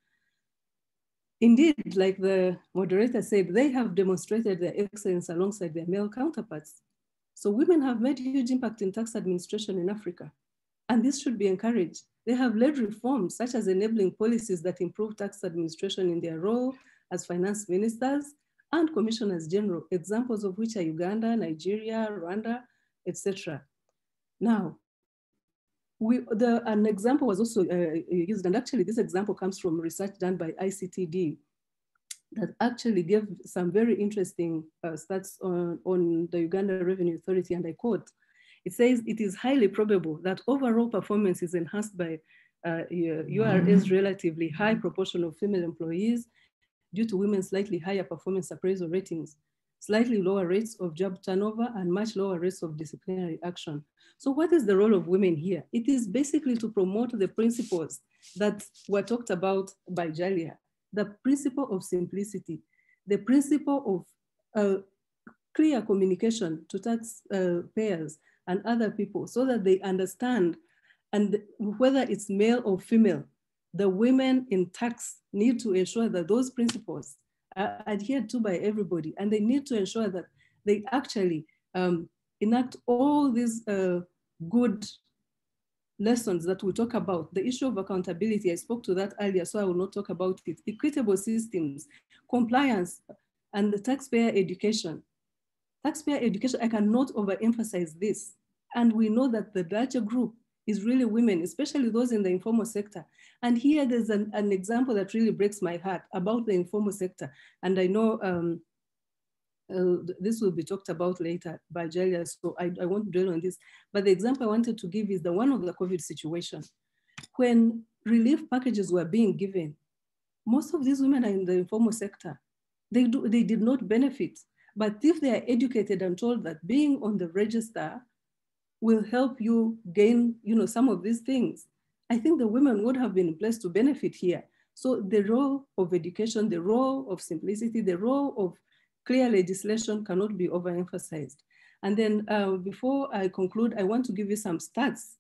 Indeed, like the moderator said, they have demonstrated their excellence alongside their male counterparts. So women have made huge impact in tax administration in Africa, and this should be encouraged. They have led reforms such as enabling policies that improve tax administration in their role as finance ministers and commissioners general, examples of which are Uganda, Nigeria, Rwanda, et cetera. Now, we, the, an example was also uh, used, and actually this example comes from research done by I C T D that actually gave some very interesting uh, stats on, on the Uganda Revenue Authority, and I quote, it says, it is highly probable that overall performance is enhanced by uh, U R S's relatively high proportion of female employees due to women's slightly higher performance appraisal ratings, slightly lower rates of job turnover, and much lower rates of disciplinary action. So what is the role of women here? It is basically to promote the principles that were talked about by Jalia, the principle of simplicity, the principle of uh, clear communication to taxpayers uh, and other people so that they understand, and whether it's male or female, the women in tax need to ensure that those principles are adhered to by everybody, and they need to ensure that they actually um, enact all these uh, good lessons that we talk about. The issue of accountability, I spoke to that earlier, so I will not talk about it. Equitable systems, compliance, and the taxpayer education. Taxpayer education, I cannot overemphasize this. And we know that the larger group is really women, especially those in the informal sector. And here there's an, an example that really breaks my heart about the informal sector. And I know um, uh, this will be talked about later by Jalia, so I, I won't dwell on this. But the example I wanted to give is the one of the COVID situation. When relief packages were being given, most of these women are in the informal sector. They, do, they did not benefit. But if they are educated and told that being on the register will help you gain, you know, some of these things, I think the women would have been blessed to benefit here. So the role of education, the role of simplicity, the role of clear legislation cannot be overemphasized. And then uh, before I conclude, I want to give you some stats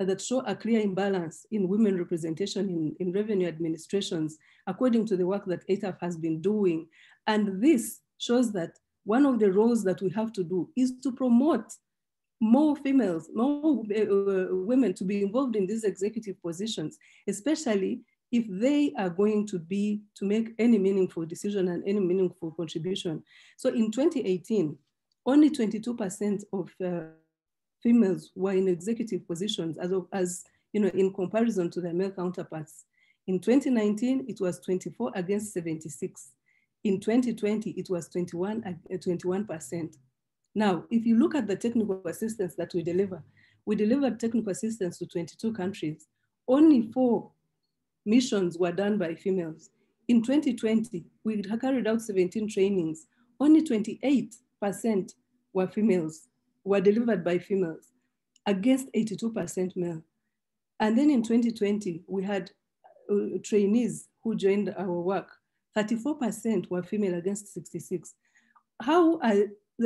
uh, that show a clear imbalance in women representation in, in revenue administrations, according to the work that A T A F has been doing. And this shows that one of the roles that we have to do is to promote more females, more uh, women to be involved in these executive positions, especially if they are going to be, to make any meaningful decision and any meaningful contribution. So in twenty eighteen, only twenty-two percent of uh, females were in executive positions as, of, as, you know, in comparison to their male counterparts. In twenty nineteen, it was twenty-four against seventy-six. In twenty twenty, it was twenty-one, twenty-one percent. Now, if you look at the technical assistance that we deliver, we delivered technical assistance to twenty-two countries. Only four missions were done by females. In twenty twenty, we carried out seventeen trainings. Only twenty-eight percent were females, were delivered by females, against eighty-two percent male. And then in twenty twenty, we had uh, trainees who joined our work. thirty-four percent were female against sixty-six. How are,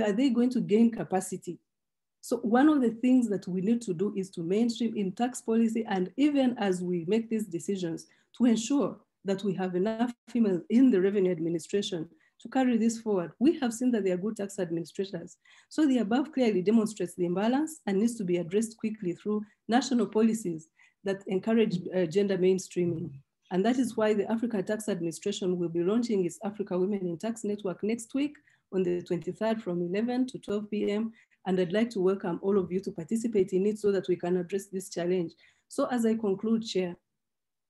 are they going to gain capacity? So one of the things that we need to do is to mainstream in tax policy, and even as we make these decisions, to ensure that we have enough females in the revenue administration to carry this forward. We have seen that they are good tax administrators. So the above clearly demonstrates the imbalance and needs to be addressed quickly through national policies that encourage uh, gender mainstreaming. And that is why the Africa Tax Administration will be launching its Africa Women in Tax Network next week on the twenty-third from eleven to twelve p m And I'd like to welcome all of you to participate in it so that we can address this challenge. So as I conclude, Chair,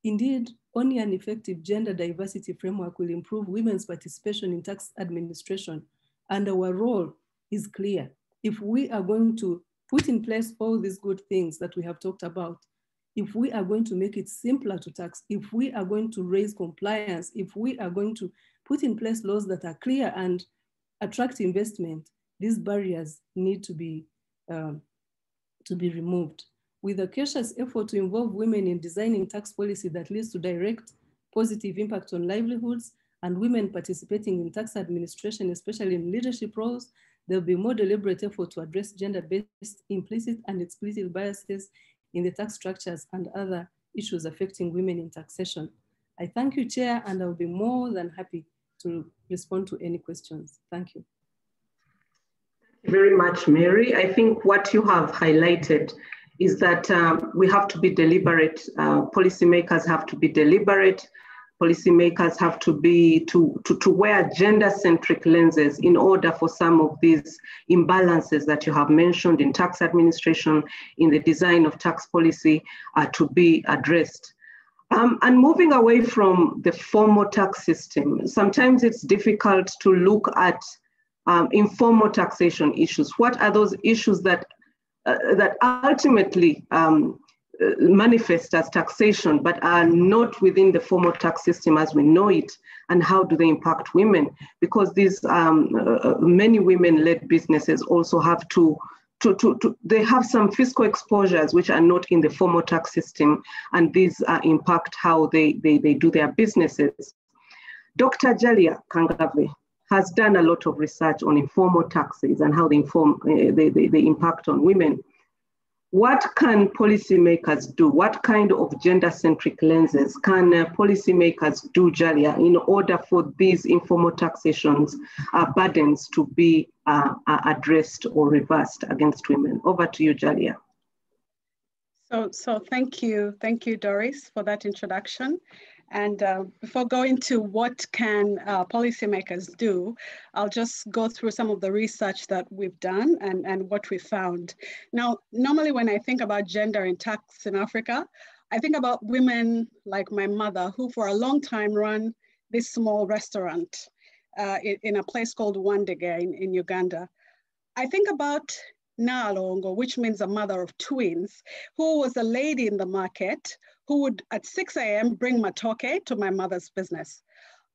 indeed, only an effective gender diversity framework will improve women's participation in tax administration. And our role is clear. If we are going to put in place all these good things that we have talked about, if we are going to make it simpler to tax, if we are going to raise compliance, if we are going to put in place laws that are clear and attract investment, these barriers need to be, um, to be removed. With a cautious effort to involve women in designing tax policy that leads to direct positive impact on livelihoods and women participating in tax administration, especially in leadership roles, there will be more deliberate effort to address gender-based implicit and explicit biases in the tax structures and other issues affecting women in taxation. I thank you, Chair, and I'll be more than happy to respond to any questions. Thank you. Thank you very much, Mary. I think what you have highlighted is that um, we have to be deliberate. Uh, policymakers have to be deliberate. Policymakers have to be to, to, to wear gender-centric lenses in order for some of these imbalances that you have mentioned in tax administration, in the design of tax policy, uh, to be addressed. Um, and moving away from the formal tax system, sometimes it's difficult to look at um, informal taxation issues. What are those issues that uh, that ultimately um, manifest as taxation, but are not within the formal tax system as we know it, and how do they impact women? Because these um, uh, many women-led businesses also have to, to, to, to, they have some fiscal exposures which are not in the formal tax system, and these uh, impact how they, they, they do their businesses. Doctor Jalia Kangave has done a lot of research on informal taxes and how they, inform, uh, they, they, they impact on women. What can policymakers do? What kind of gender-centric lenses can uh, policymakers do, Jalia, in order for these informal taxations uh, burdens to be uh, uh, addressed or reversed against women? Over to you, Jalia. So, so thank you. Thank you, Doris, for that introduction. And uh, before going to what can uh, policymakers do, I'll just go through some of the research that we've done and, and what we found. Now, normally when I think about gender and tax in Africa, I think about women like my mother, who for a long time ran this small restaurant uh, in, in a place called Wandega in, in Uganda. I think about Naalongo, which means a mother of twins, who was a lady in the market who would at six A M bring matoke to my mother's business.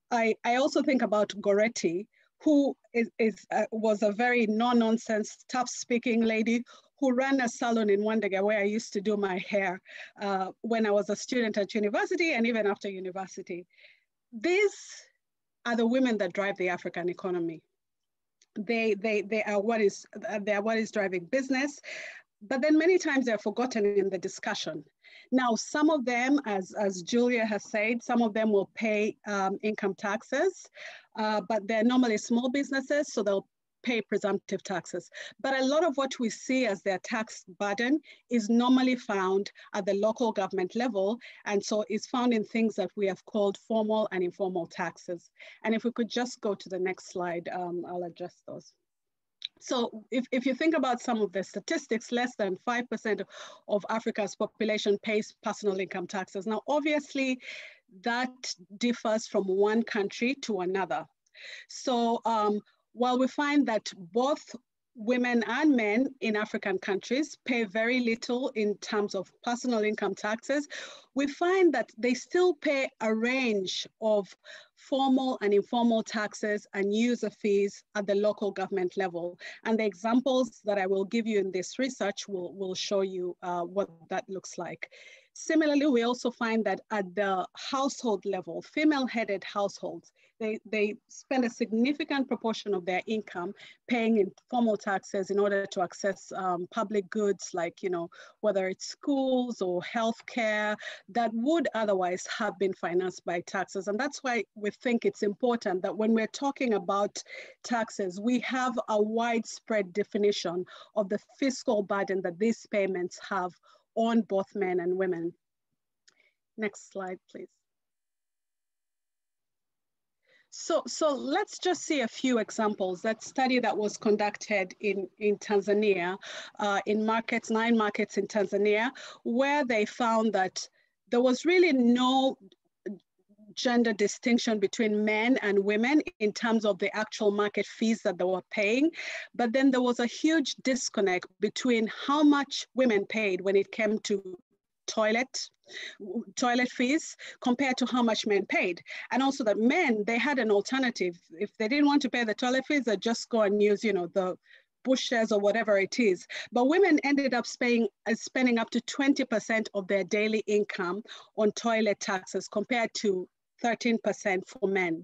I, I also think about Goreti, who is, is, uh, was a very no-nonsense, tough-speaking lady who ran a salon in Wandega where I used to do my hair uh, when I was a student at university and even after university. These are the women that drive the African economy. They, they, they, are what is, they are what is driving business, but then many times they're forgotten in the discussion. Now, some of them, as, as Giulia has said, some of them will pay um, income taxes, uh, but they're normally small businesses, so they'll pay presumptive taxes. But a lot of what we see as their tax burden is normally found at the local government level, and so is found in things that we have called formal and informal taxes. And if we could just go to the next slide, um, I'll address those. So if, if you think about some of the statistics, less than five percent of Africa's population pays personal income taxes. Now, obviously, that differs from one country to another. So um, while we find that both women and men in African countries pay very little in terms of personal income taxes, we find that they still pay a range of formal and informal taxes and user fees at the local government level. And the examples that I will give you in this research will, will show you uh, what that looks like. Similarly, we also find that at the household level, female-headed households, they, they spend a significant proportion of their income paying informal taxes in order to access um, public goods, like, you know, whether it's schools or healthcare that would otherwise have been financed by taxes. And that's why we think it's important that when we're talking about taxes, we have a widespread definition of the fiscal burden that these payments have on both men and women. Next slide, please. So, so let's just see a few examples. That study that was conducted in, in Tanzania, uh, in markets, nine markets in Tanzania, where they found that there was really no gender distinction between men and women in terms of the actual market fees that they were paying. But then there was a huge disconnect between how much women paid when it came to toilet toilet fees compared to how much men paid. And also that men, they had an alternative. If they didn't want to pay the toilet fees, they just go and use, you know, the bushes or whatever it is. But women ended up spending, uh, spending up to twenty percent of their daily income on toilet taxes compared to thirteen percent for men.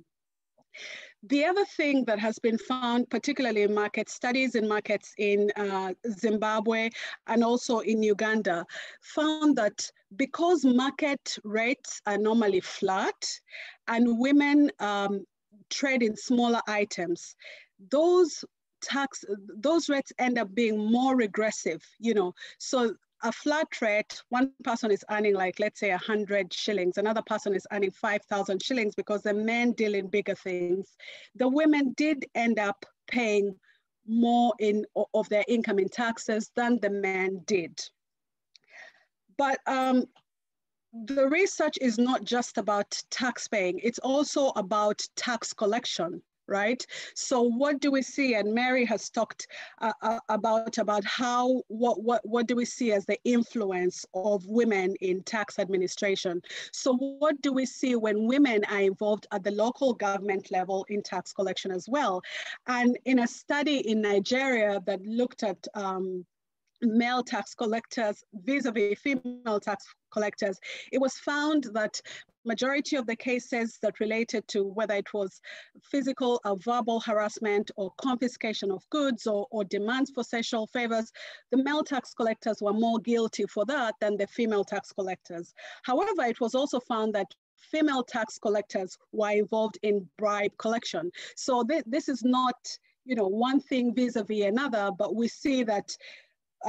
The other thing that has been found, particularly in market studies in markets in uh, Zimbabwe and also in Uganda, found that because market rates are normally flat and women um, trade in smaller items, those tax, those rates end up being more regressive, you know. So a flat rate, one person is earning like, let's say one hundred shillings, another person is earning five thousand shillings because the men deal in bigger things. The women did end up paying more in of their income in taxes than the men did. But um, the research is not just about tax paying, it's also about tax collection. Right? So what do we see? And Mary has talked uh, uh, about about how what, what what do we see as the influence of women in tax administration? So what do we see when women are involved at the local government level in tax collection as well? And in a study in Nigeria that looked at um, male tax collectors vis-a-vis female tax collectors, it was found that majority of the cases that related to whether it was physical or verbal harassment or confiscation of goods or, or demands for sexual favors, the male tax collectors were more guilty for that than the female tax collectors. However, it was also found that female tax collectors were involved in bribe collection. So th this is not, you know, one thing vis-a-vis another, but we see that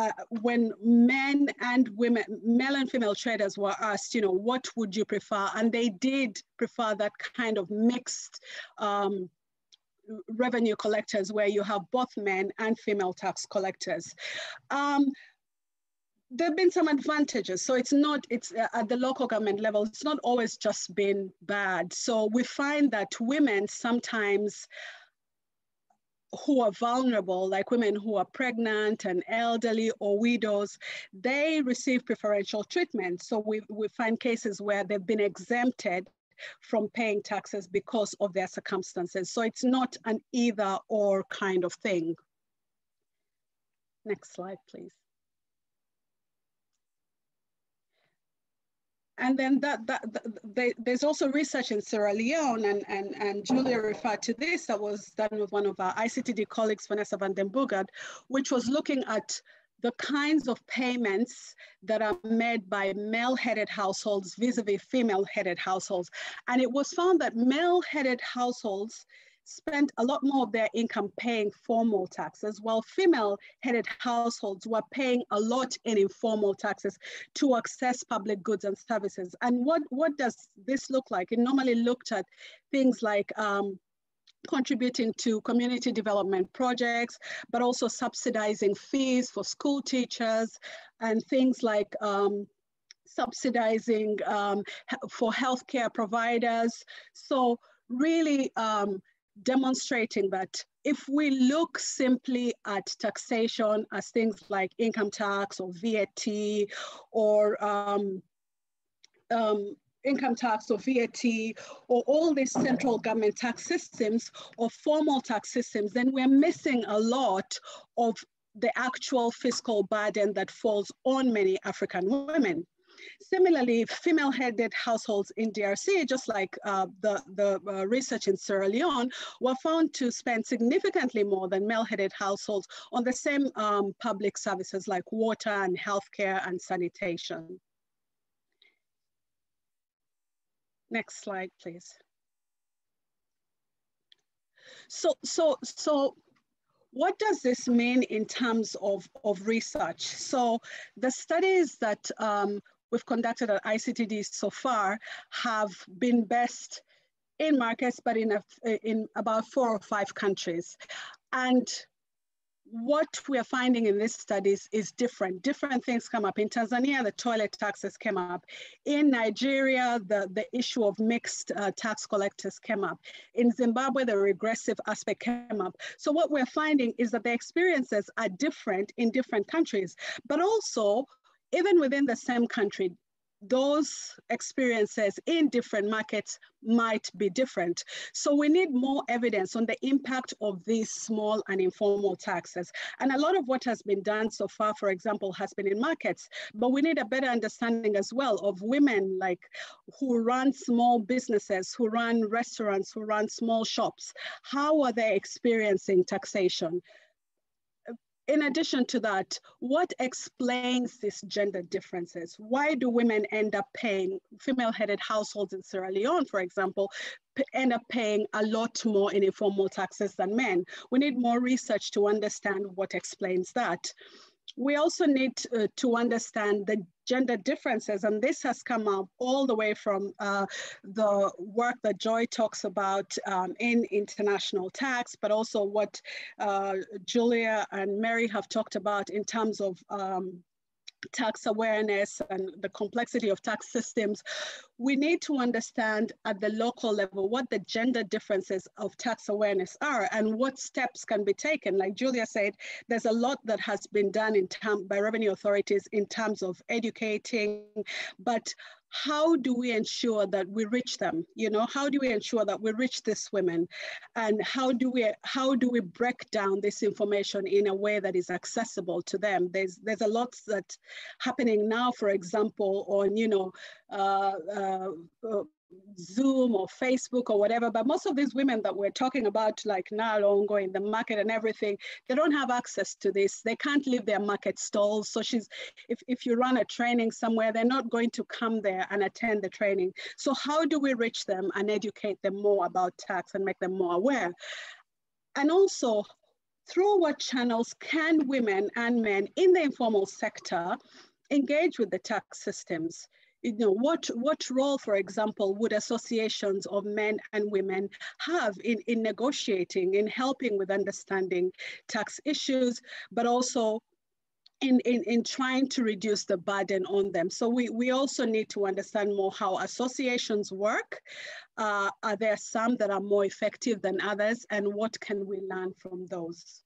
Uh, when men and women, male and female traders were asked, you know, what would you prefer? And they did prefer that kind of mixed um, revenue collectors where you have both men and female tax collectors. Um, there have been some advantages. So it's not, it's uh, at the local government level, it's not always just been bad. So we find that women sometimes who are vulnerable, like women who are pregnant and elderly or widows, they receive preferential treatment. So we, we find cases where they've been exempted from paying taxes because of their circumstances. So it's not an either or kind of thing. Next slide, please. And then that, that, that they, there's also research in Sierra Leone, and, and, and Giulia referred to this, that was done with one of our I C T D colleagues, Vanessa van den Boogaard, which was looking at the kinds of payments that are made by male-headed households vis-a-vis female-headed households. And it was found that male-headed households spent a lot more of their income paying formal taxes, while female-headed households were paying a lot in informal taxes to access public goods and services. And what, what does this look like? It normally looked at things like um, contributing to community development projects, but also subsidizing fees for school teachers and things like um, subsidizing um, for healthcare providers. So really, um, demonstrating that if we look simply at taxation as things like income tax or V A T or um, um, income tax or V A T or all these central government tax systems or formal tax systems, then we're missing a lot of the actual fiscal burden that falls on many African women. Similarly, female-headed households in D R C, just like uh, the, the uh, research in Sierra Leone, were found to spend significantly more than male-headed households on the same um, public services like water and healthcare and sanitation. Next slide, please. So, so, so. What does this mean in terms of, of research? So the studies that um, we've conducted at I C T D so far have been best in markets, but in, a, in about four or five countries. And what we are finding in these studies is different. Different things come up. In Tanzania, the toilet taxes came up. In Nigeria, the, the issue of mixed uh, tax collectors came up. In Zimbabwe, the regressive aspect came up. So what we're finding is that the experiences are different in different countries, but also even within the same country, those experiences in different markets might be different. So we need more evidence on the impact of these small and informal taxes. And a lot of what has been done so far, for example, has been in markets, but we need a better understanding as well of women like who run small businesses, who run restaurants, who run small shops. How are they experiencing taxation? In addition to that, what explains these gender differences? Why do women end up paying, female-headed households in Sierra Leone, for example, end up paying a lot more in informal taxes than men? We need more research to understand what explains that. We also need uh, to understand the gender differences, and this has come up all the way from uh, the work that Joy talks about um, in international tax, but also what uh, Giulia and Mary have talked about in terms of um, tax awareness and the complexity of tax systems. We need to understand at the local level what the gender differences of tax awareness are and what steps can be taken. Like Giulia said, there's a lot that has been done in term, by revenue authorities in terms of educating, but how do we ensure that we reach them? You know, how do we ensure that we reach these women? And how do we how do we break down this information in a way that is accessible to them? There's there's a lot that's happening now, for example, on, you know, uh, uh, uh, Zoom or Facebook or whatever, but most of these women that we're talking about, like Nalongo in the market and everything, they don't have access to this. They can't leave their market stalls. So she's, if, if you run a training somewhere, they're not going to come there and attend the training. So how do we reach them and educate them more about tax and make them more aware? And also, through what channels can women and men in the informal sector engage with the tax systems? You know, what, what role, for example, would associations of men and women have in, in negotiating, in helping with understanding tax issues, but also in, in, in trying to reduce the burden on them? So we, we also need to understand more how associations work. Uh, are there some that are more effective than others, and what can we learn from those?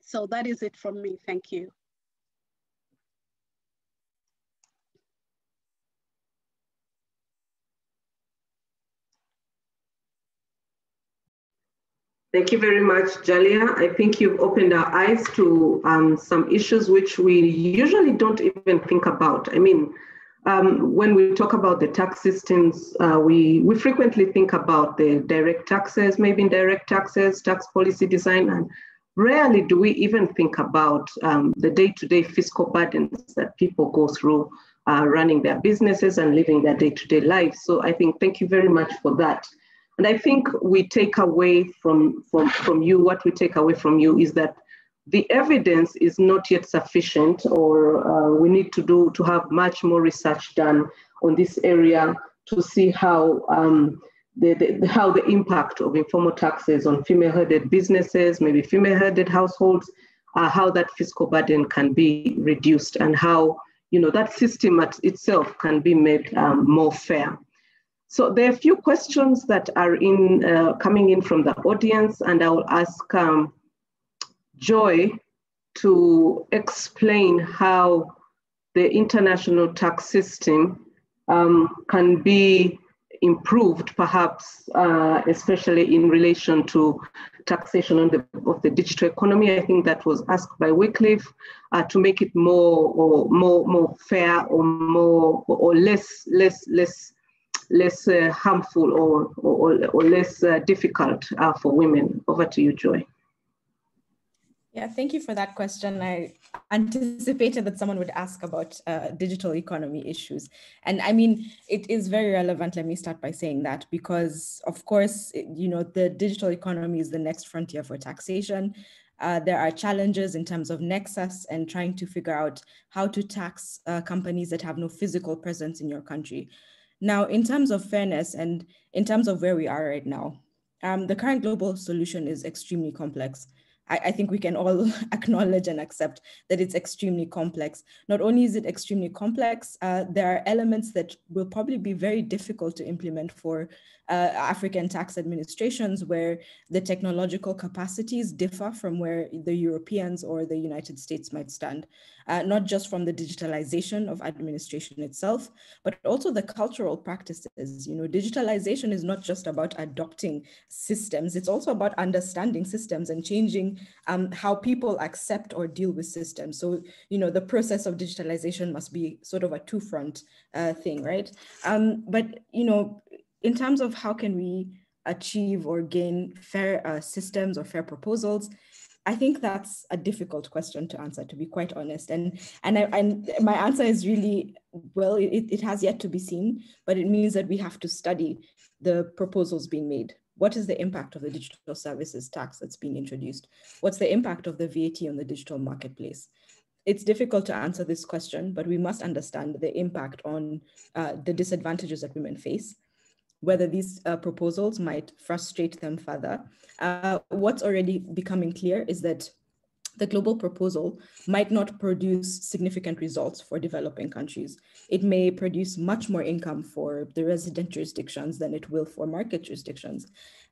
So that is it from me. Thank you. Thank you very much, Jalia. I think you've opened our eyes to um, some issues which we usually don't even think about. I mean, um, when we talk about the tax systems, uh, we, we frequently think about the direct taxes, maybe indirect taxes, tax policy design, and rarely do we even think about um, the day-to-day fiscal burdens that people go through uh, running their businesses and living their day-to-day lives. So I think thank you very much for that. And I think we take away from, from, from you, what we take away from you is that the evidence is not yet sufficient, or uh, we need to do to have much more research done on this area to see how, um, the, the, how the impact of informal taxes on female-headed businesses, maybe female-headed households, uh, how that fiscal burden can be reduced and how, you know, that system at itself can be made um, more fair. So there are a few questions that are in, uh, coming in from the audience, and I will ask um, Joy to explain how the international tax system um, can be improved, perhaps, uh, especially in relation to taxation on the, of the digital economy. I think that was asked by Wycliffe, uh, to make it more or more more fair or more or less less less. less uh, harmful or, or, or less uh, difficult uh, for women. Over to you, Joy. Yeah, thank you for that question. I anticipated that someone would ask about uh, digital economy issues. And I mean, it is very relevant. Let me start by saying that, because of course, you know, the digital economy is the next frontier for taxation. Uh, there are challenges in terms of nexus and trying to figure out how to tax uh, companies that have no physical presence in your country. Now, in terms of fairness and in terms of where we are right now, um, the current global solution is extremely complex. I, I think we can all acknowledge and accept that it's extremely complex. Not only is it extremely complex, uh, there are elements that will probably be very difficult to implement for uh, African tax administrations, where the technological capacities differ from where the Europeans or the United States might stand, uh, not just from the digitalization of administration itself, but also the cultural practices. You know, digitalization is not just about adopting systems, it's also about understanding systems and changing Um, how people accept or deal with systems. So, you know, the process of digitalization must be sort of a two-front uh, thing, right? Um, but, you know, in terms of how can we achieve or gain fair uh, systems or fair proposals, I think that's a difficult question to answer, to be quite honest. And and, I, and my answer is really, well, it, it has yet to be seen, but it means that we have to study the proposals being made. What is the impact of the digital services tax that's being introduced? What's the impact of the V A T on the digital marketplace? It's difficult to answer this question, but we must understand the impact on uh, the disadvantages that women face, whether these uh, proposals might frustrate them further. Uh, what's already becoming clear is that the global proposal might not produce significant results for developing countries. It may produce much more income for the resident jurisdictions than it will for market jurisdictions.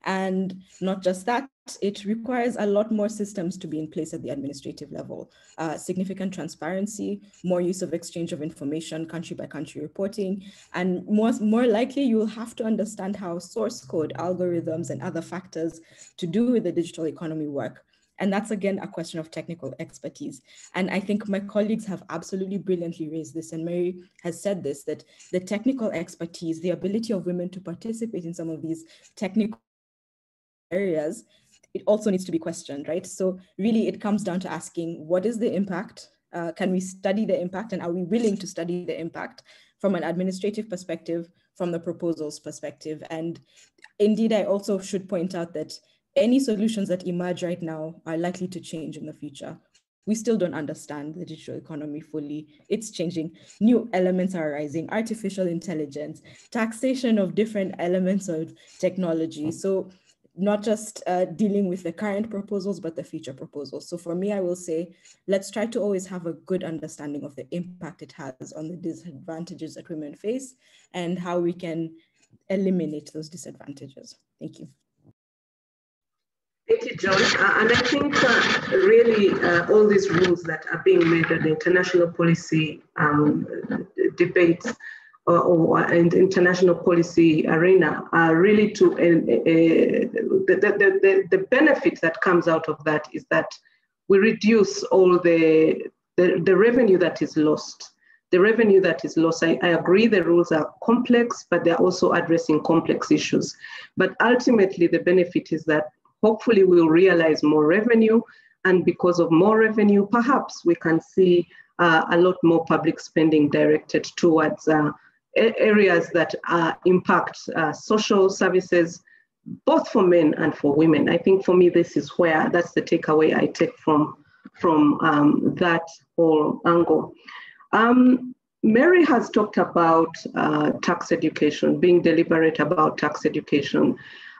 And not just that, it requires a lot more systems to be in place at the administrative level, uh, significant transparency, more use of exchange of information, country by country reporting, and more, more likely you will have to understand how source code, algorithms, and other factors to do with the digital economy work. And that's, again, a question of technical expertise. And I think my colleagues have absolutely brilliantly raised this, and Mary has said this, that the technical expertise, the ability of women to participate in some of these technical areas, it also needs to be questioned, right? So really it comes down to asking, what is the impact? Uh, can we study the impact, and are we willing to study the impact from an administrative perspective, from the proposals perspective? And indeed, I also should point out that any solutions that emerge right now are likely to change in the future. We still don't understand the digital economy fully. It's changing. New elements are arising, artificial intelligence, taxation of different elements of technology. So not just uh, dealing with the current proposals, but the future proposals. So for me, I will say, let's try to always have a good understanding of the impact it has on the disadvantages that women face and how we can eliminate those disadvantages. Thank you. Thank you, Joy. Uh, and I think uh, really uh, all these rules that are being made at the international policy um, debates or, or in the international policy arena are really to, uh, uh, the, the, the, the benefit that comes out of that is that we reduce all the, the, the revenue that is lost. The revenue that is lost, I, I agree the rules are complex, but they're also addressing complex issues. But ultimately the benefit is that hopefully we'll realize more revenue, and because of more revenue, perhaps we can see uh, a lot more public spending directed towards uh, areas that uh, impact uh, social services, both for men and for women. I think for me, this is where, that's the takeaway I take from, from um, that whole angle. Um, Mary has talked about uh, tax education, being deliberate about tax education.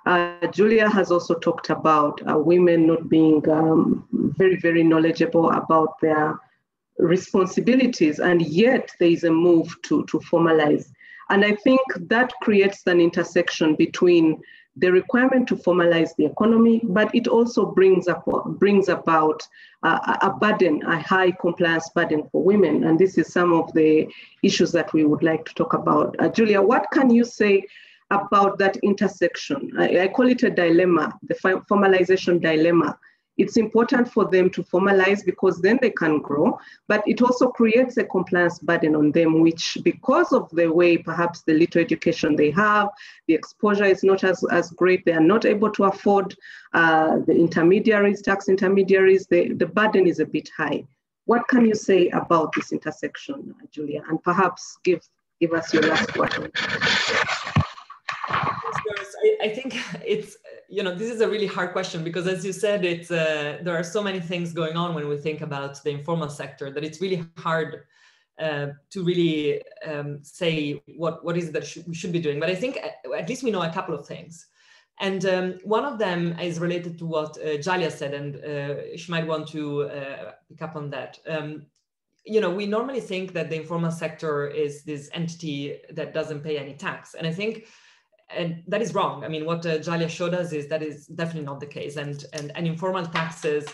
Uh, Giulia has also talked about uh, women not being um, very, very knowledgeable about their responsibilities, and yet there is a move to, to formalize. And I think that creates an intersection between the requirement to formalize the economy, but it also brings, up, brings about uh, a burden, a high compliance burden for women. And this is some of the issues that we would like to talk about. Uh, Giulia, what can you say about that intersection? I, I call it a dilemma, the formalization dilemma. It's important for them to formalize because then they can grow, but it also creates a compliance burden on them, which because of the way perhaps the little education they have, the exposure is not as, as great, they are not able to afford uh, the intermediaries, tax intermediaries, they, the burden is a bit high. What can you say about this intersection, Giulia? And perhaps give, give us your last word. I think it's, you know, this is a really hard question because, as you said, it's, uh, there are so many things going on when we think about the informal sector that it's really hard uh, to really um, say what, what is it that sh we should be doing. But I think at least we know a couple of things. And um, one of them is related to what uh, Jalia said, and uh, she might want to uh, pick up on that. Um, you know, we normally think that the informal sector is this entity that doesn't pay any tax. And I think and that is wrong. I mean, what uh, Jalia showed us is that is definitely not the case. And, and, and informal taxes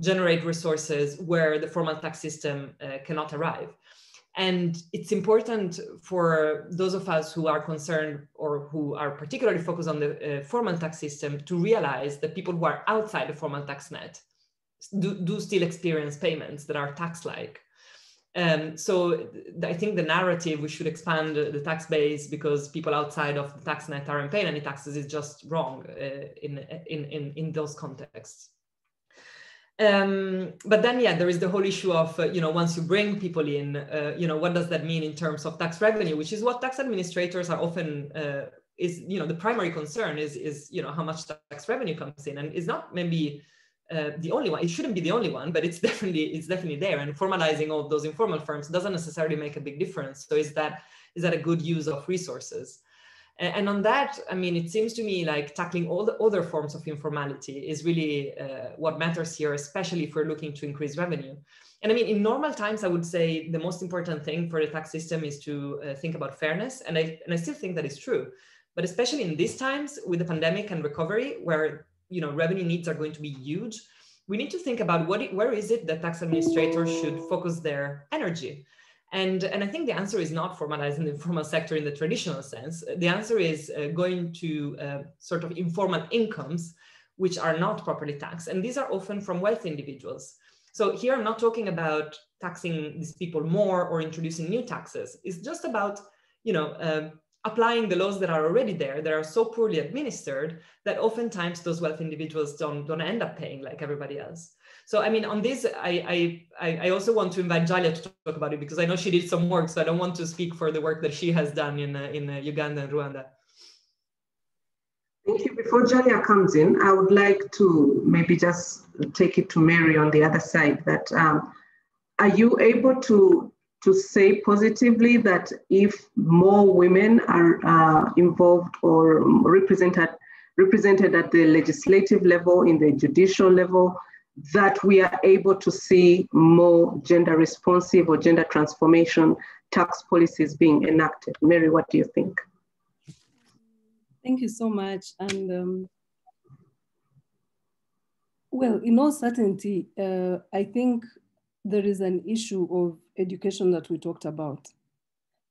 generate resources where the formal tax system uh, cannot arrive. And it's important for those of us who are concerned or who are particularly focused on the uh, formal tax system to realize that people who are outside the formal tax net do, do still experience payments that are tax-like. Um, so I think the narrative, we should expand the tax base because people outside of the tax net aren't paying any taxes, is just wrong uh, in, in, in, in those contexts. Um, but then, yeah, there is the whole issue of, uh, you know, once you bring people in, uh, you know, what does that mean in terms of tax revenue, which is what tax administrators are often, uh, is, you know, the primary concern is, is, you know, how much tax revenue comes in, and it's not maybe uh, the only one. It shouldn't be the only one, but it's definitely, it's definitely there, and formalizing all those informal firms doesn't necessarily make a big difference. So is that, is that a good use of resources? And on that, I mean, it seems to me like tackling all the other forms of informality is really uh, what matters here, especially if we're looking to increase revenue. And I mean, in normal times, I would say the most important thing for the tax system is to uh, think about fairness. And I, and I still think that is true, but especially in these times with the pandemic and recovery where, you know, revenue needs are going to be huge, we need to think about what, where is it that tax administrators should focus their energy? And, and I think the answer is not formalizing the informal sector in the traditional sense. The answer is uh, going to uh, sort of informal incomes, which are not properly taxed. And these are often from wealthy individuals. So here I'm not talking about taxing these people more or introducing new taxes. It's just about, you know, uh, applying the laws that are already there, that are so poorly administered that oftentimes those wealthy individuals don't, don't end up paying like everybody else. So, I mean, on this, I, I, I also want to invite Jalia to talk about it because I know she did some work, so I don't want to speak for the work that she has done in, uh, in uh, Uganda and Rwanda. Thank you. Before Jalia comes in, I would like to maybe just take it to Mary on the other side that um, are you able to, to say positively that if more women are uh, involved or represented, represented at the legislative level, in the judicial level, that we are able to see more gender responsive or gender transformation tax policies being enacted? Mary, what do you think? Thank you so much. And um, well, in all certainty, uh, I think there is an issue of education that we talked about.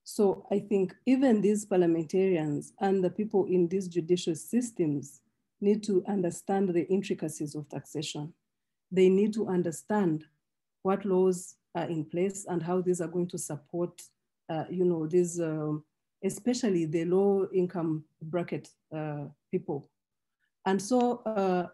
So I think even these parliamentarians and the people in these judicial systems need to understand the intricacies of taxation. They need to understand what laws are in place and how these are going to support, uh, you know, these, um, especially the low income bracket uh, people. And so uh,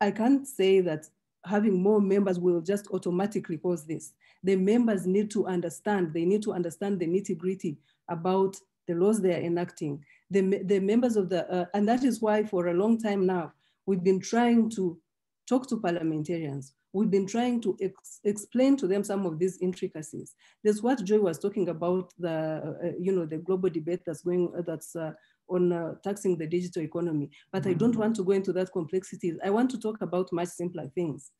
I can't say that having more members will just automatically cause this. The members need to understand, they need to understand the nitty gritty about the laws they are enacting. The, the members of the, uh, and that is why for a long time now, we've been trying to talk to parliamentarians. We've been trying to ex explain to them some of these intricacies. That's what Joy was talking about, the uh, you know, the global debate that's going uh, that's uh, on uh, taxing the digital economy. But mm-hmm. I don't want to go into that complexity. I want to talk about much simpler things,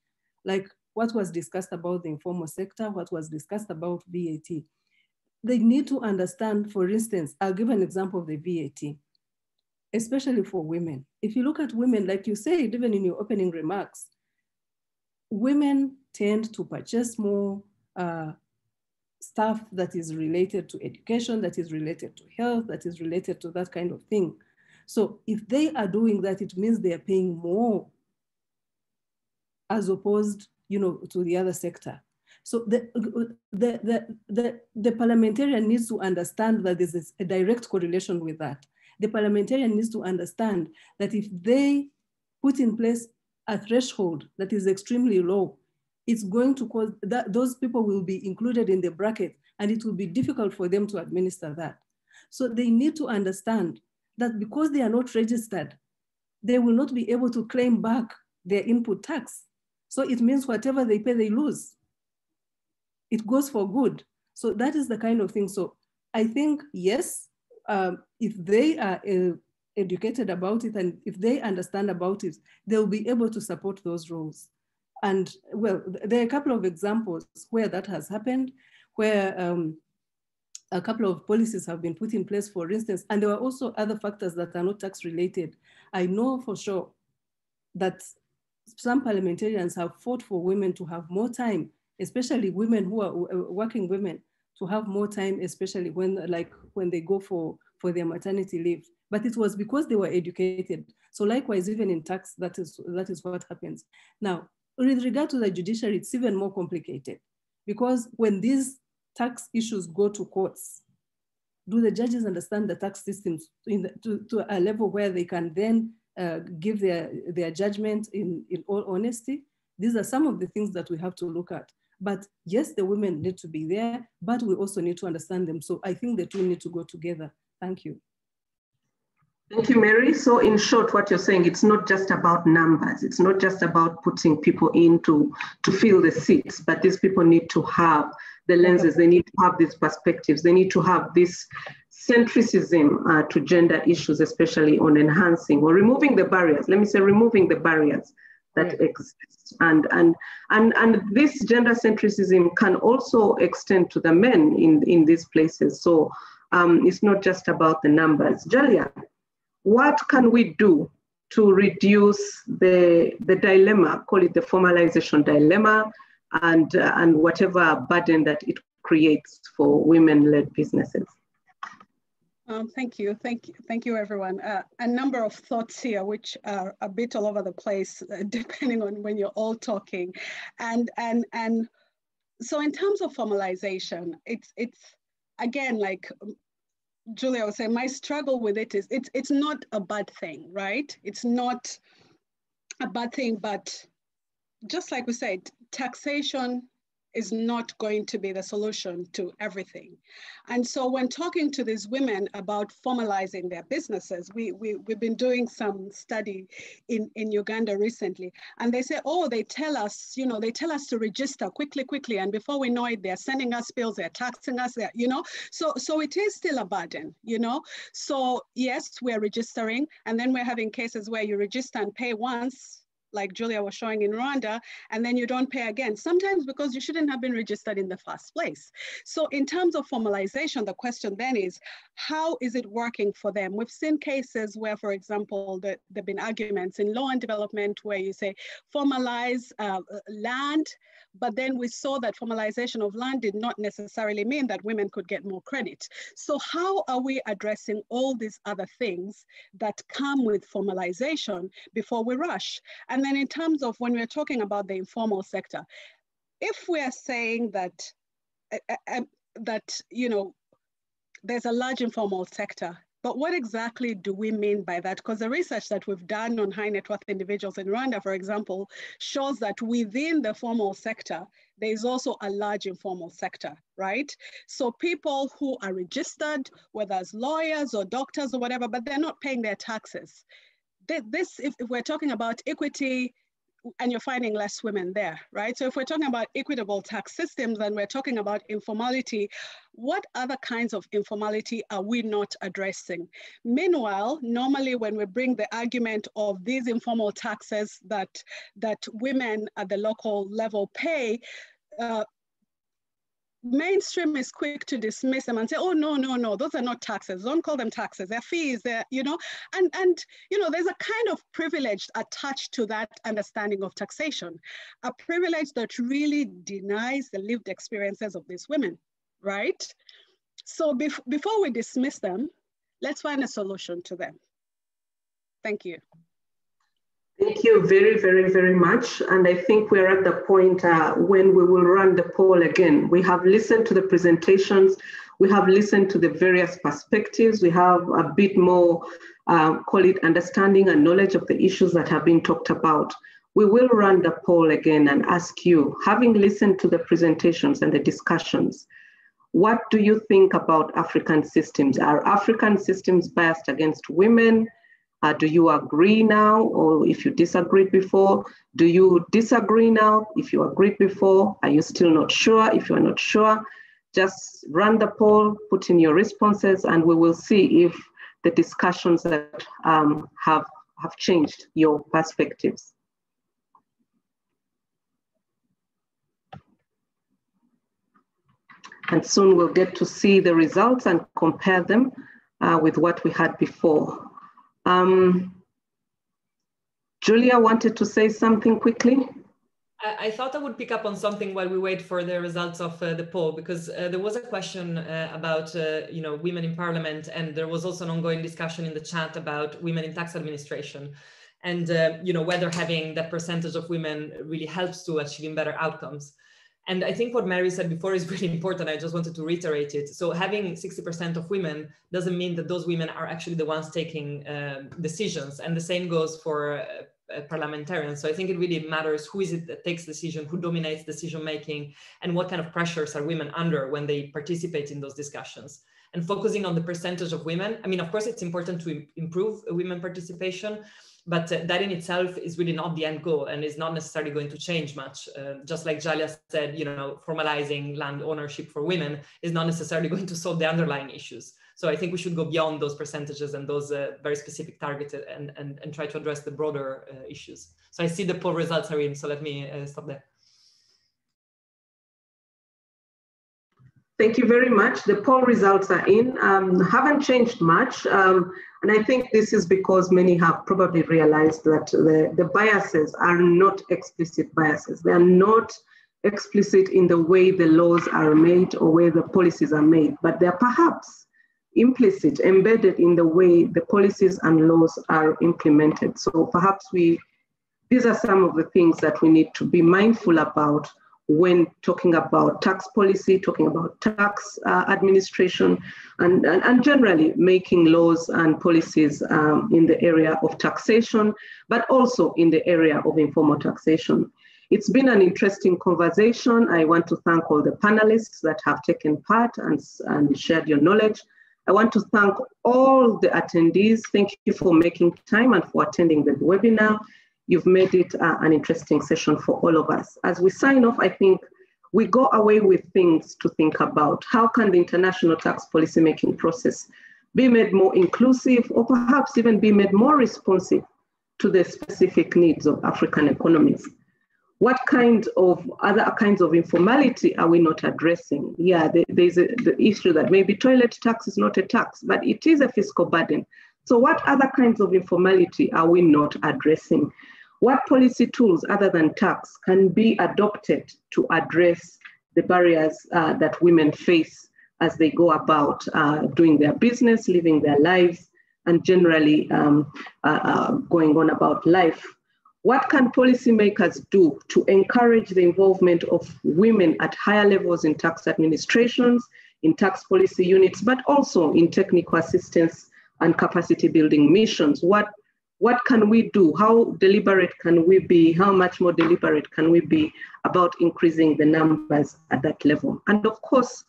like what was discussed about the informal sector, what was discussed about V A T. They need to understand, for instance, I'll give an example of the V A T. Especially for women. If you look at women, like you said, even in your opening remarks, women tend to purchase more uh, stuff that is related to education, that is related to health, that is related to that kind of thing. So if they are doing that, it means they are paying more as opposed, you know, to the other sector. So the, the, the, the, the parliamentarian needs to understand that there is a direct correlation with that. The parliamentarian needs to understand that if they put in place a threshold that is extremely low, it's going to cause that those people will be included in the bracket and it will be difficult for them to administer that. So they need to understand that because they are not registered, they will not be able to claim back their input tax. So it means whatever they pay, they lose. It goes for good. So that is the kind of thing. So I think, yes, Um, if they are uh, educated about it, and if they understand about it, they'll be able to support those roles. And well, there are a couple of examples where that has happened, where um, a couple of policies have been put in place, for instance, and there are also other factors that are not tax related. I know for sure that some parliamentarians have fought for women to have more time, especially women who are working women, to have more time, especially when, like, when they go for, for their maternity leave. But it was because they were educated. So likewise, even in tax, that is, that is what happens. Now, with regard to the judiciary, it's even more complicated, because when these tax issues go to courts, do the judges understand the tax systems in the, to, to a level where they can then uh, give their, their judgment in, in all honesty? These are some of the things that we have to look at. But yes, the women need to be there, but we also need to understand them. So I think the two need to go together. Thank you. Thank you, Mary. So in short, what you're saying, it's not just about numbers. It's not just about putting people in to, to fill the seats, but these people need to have the lenses. They need to have these perspectives. They need to have this centricism uh, to gender issues, especially on enhancing or removing the barriers. Let me say removing the barriers that exists. And, and, and, and this gender centricism can also extend to the men in, in these places. So um, it's not just about the numbers. Jalia, what can we do to reduce the, the dilemma, call it the formalization dilemma, and, uh, and whatever burden that it creates for women-led businesses? Um, thank you, thank you, thank you, everyone. Uh, a number of thoughts here, which are a bit all over the place, uh, depending on when you're all talking, and and and so in terms of formalization, it's it's again, like Giulia was saying, my struggle with it is it's it's not a bad thing, right? It's not a bad thing, but just like we said, taxation is not going to be the solution to everything. And so when talking to these women about formalizing their businesses, we, we, we've been doing some study in, in Uganda recently, and they say, oh, they tell us, you know, they tell us to register quickly, quickly. And before we know it, they're sending us bills, they're taxing us, they're, you know, so, so it is still a burden, you know? So yes, we're registering. And then we're having cases where you register and pay once, like Giulia was showing in Rwanda, and then you don't pay again, sometimes because you shouldn't have been registered in the first place. So in terms of formalization, the question then is, how is it working for them? We've seen cases where, for example, the, there have been arguments in law and development where you say, formalize uh, land, but then we saw that formalization of land did not necessarily mean that women could get more credit. So how are we addressing all these other things that come with formalization before we rush? And then in terms of when we're talking about the informal sector, if we're saying that, uh, uh, that, you know, there's a large informal sector, but what exactly do we mean by that? Because the research that we've done on high net worth individuals in Rwanda, for example, shows that within the formal sector, there is also a large informal sector, right? So people who are registered, whether as lawyers or doctors or whatever, but they're not paying their taxes. This, if we're talking about equity, and you're finding less women there, right? So if we're talking about equitable tax systems and we're talking about informality, what other kinds of informality are we not addressing? Meanwhile, normally when we bring the argument of these informal taxes that, that women at the local level pay, uh, mainstream is quick to dismiss them and say, oh, no, no, no, those are not taxes. Don't call them taxes. They're fees, they're, you know, and, and, you know, there's a kind of privilege attached to that understanding of taxation, a privilege that really denies the lived experiences of these women, right? So bef before we dismiss them, let's find a solution to them. Thank you. Thank you very, very, very much. And I think we're at the point uh, when we will run the poll again. We have listened to the presentations. We have listened to the various perspectives. We have a bit more, uh, call it understanding and knowledge of the issues that have been talked about. We will run the poll again and ask you, having listened to the presentations and the discussions, what do you think about African systems? Are African systems biased against women? Uh, do you agree now, or if you disagreed before? Do you disagree now? If you agreed before, are you still not sure? If you're not sure, just run the poll, put in your responses, and we will see if the discussions that um, have, have changed your perspectives? And soon we'll get to see the results and compare them uh, with what we had before. Um, Giulia wanted to say something quickly. I thought I would pick up on something while we wait for the results of uh, the poll, because uh, there was a question uh, about uh, you know, women in parliament, and there was also an ongoing discussion in the chat about women in tax administration, and uh, you know, whether having that percentage of women really helps to achieving better outcomes. And I think what Mary said before is really important. I just wanted to reiterate it. So having sixty percent of women doesn't mean that those women are actually the ones taking uh, decisions. And the same goes for uh, parliamentarians. So I think it really matters who is it that takes decision, who dominates decision making, and what kind of pressures are women under when they participate in those discussions. And focusing on the percentage of women, I mean, of course, it's important to improve women participation, but that in itself is really not the end goal and is not necessarily going to change much. Uh, just like Jalia said, you know, formalizing land ownership for women is not necessarily going to solve the underlying issues. So I think we should go beyond those percentages and those uh, very specific targets and, and, and try to address the broader uh, issues. So I see the poll results are in, so let me uh, stop there. Thank you very much. The poll results are in, um, haven't changed much. Um, and I think this is because many have probably realized that the, the biases are not explicit biases. They are not explicit in the way the laws are made or where the policies are made, but they're perhaps implicit, embedded in the way the policies and laws are implemented. So perhaps we, these are some of the things that we need to be mindful about when talking about tax policy, talking about tax uh, administration, and, and, and generally making laws and policies um, in the area of taxation, but also in the area of informal taxation. It's been an interesting conversation. I want to thank all the panelists that have taken part and, and shared your knowledge. I want to thank all the attendees. Thank you for making time and for attending the webinar. You've made it uh, an interesting session for all of us. As we sign off, I think we go away with things to think about. How can the international tax policymaking process be made more inclusive, or perhaps even be made more responsive to the specific needs of African economies? What kind of other kinds of informality are we not addressing? Yeah, there's a, the issue that maybe toilet tax is not a tax, but it is a fiscal burden. So what other kinds of informality are we not addressing? What policy tools other than tax can be adopted to address the barriers uh, that women face as they go about uh, doing their business, living their lives, and generally um, uh, uh, going on about life? What can policymakers do to encourage the involvement of women at higher levels in tax administrations, in tax policy units, but also in technical assistance and capacity building missions? What What can we do? How deliberate can we be? How much more deliberate can we be about increasing the numbers at that level? And of course,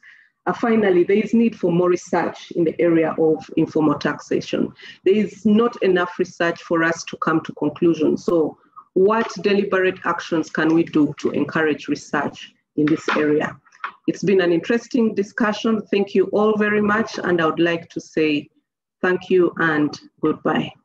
uh, finally, there is need for more research in the area of informal taxation. There is not enough research for us to come to conclusions. So what deliberate actions can we do to encourage research in this area? It's been an interesting discussion. Thank you all very much. And I would like to say thank you and goodbye.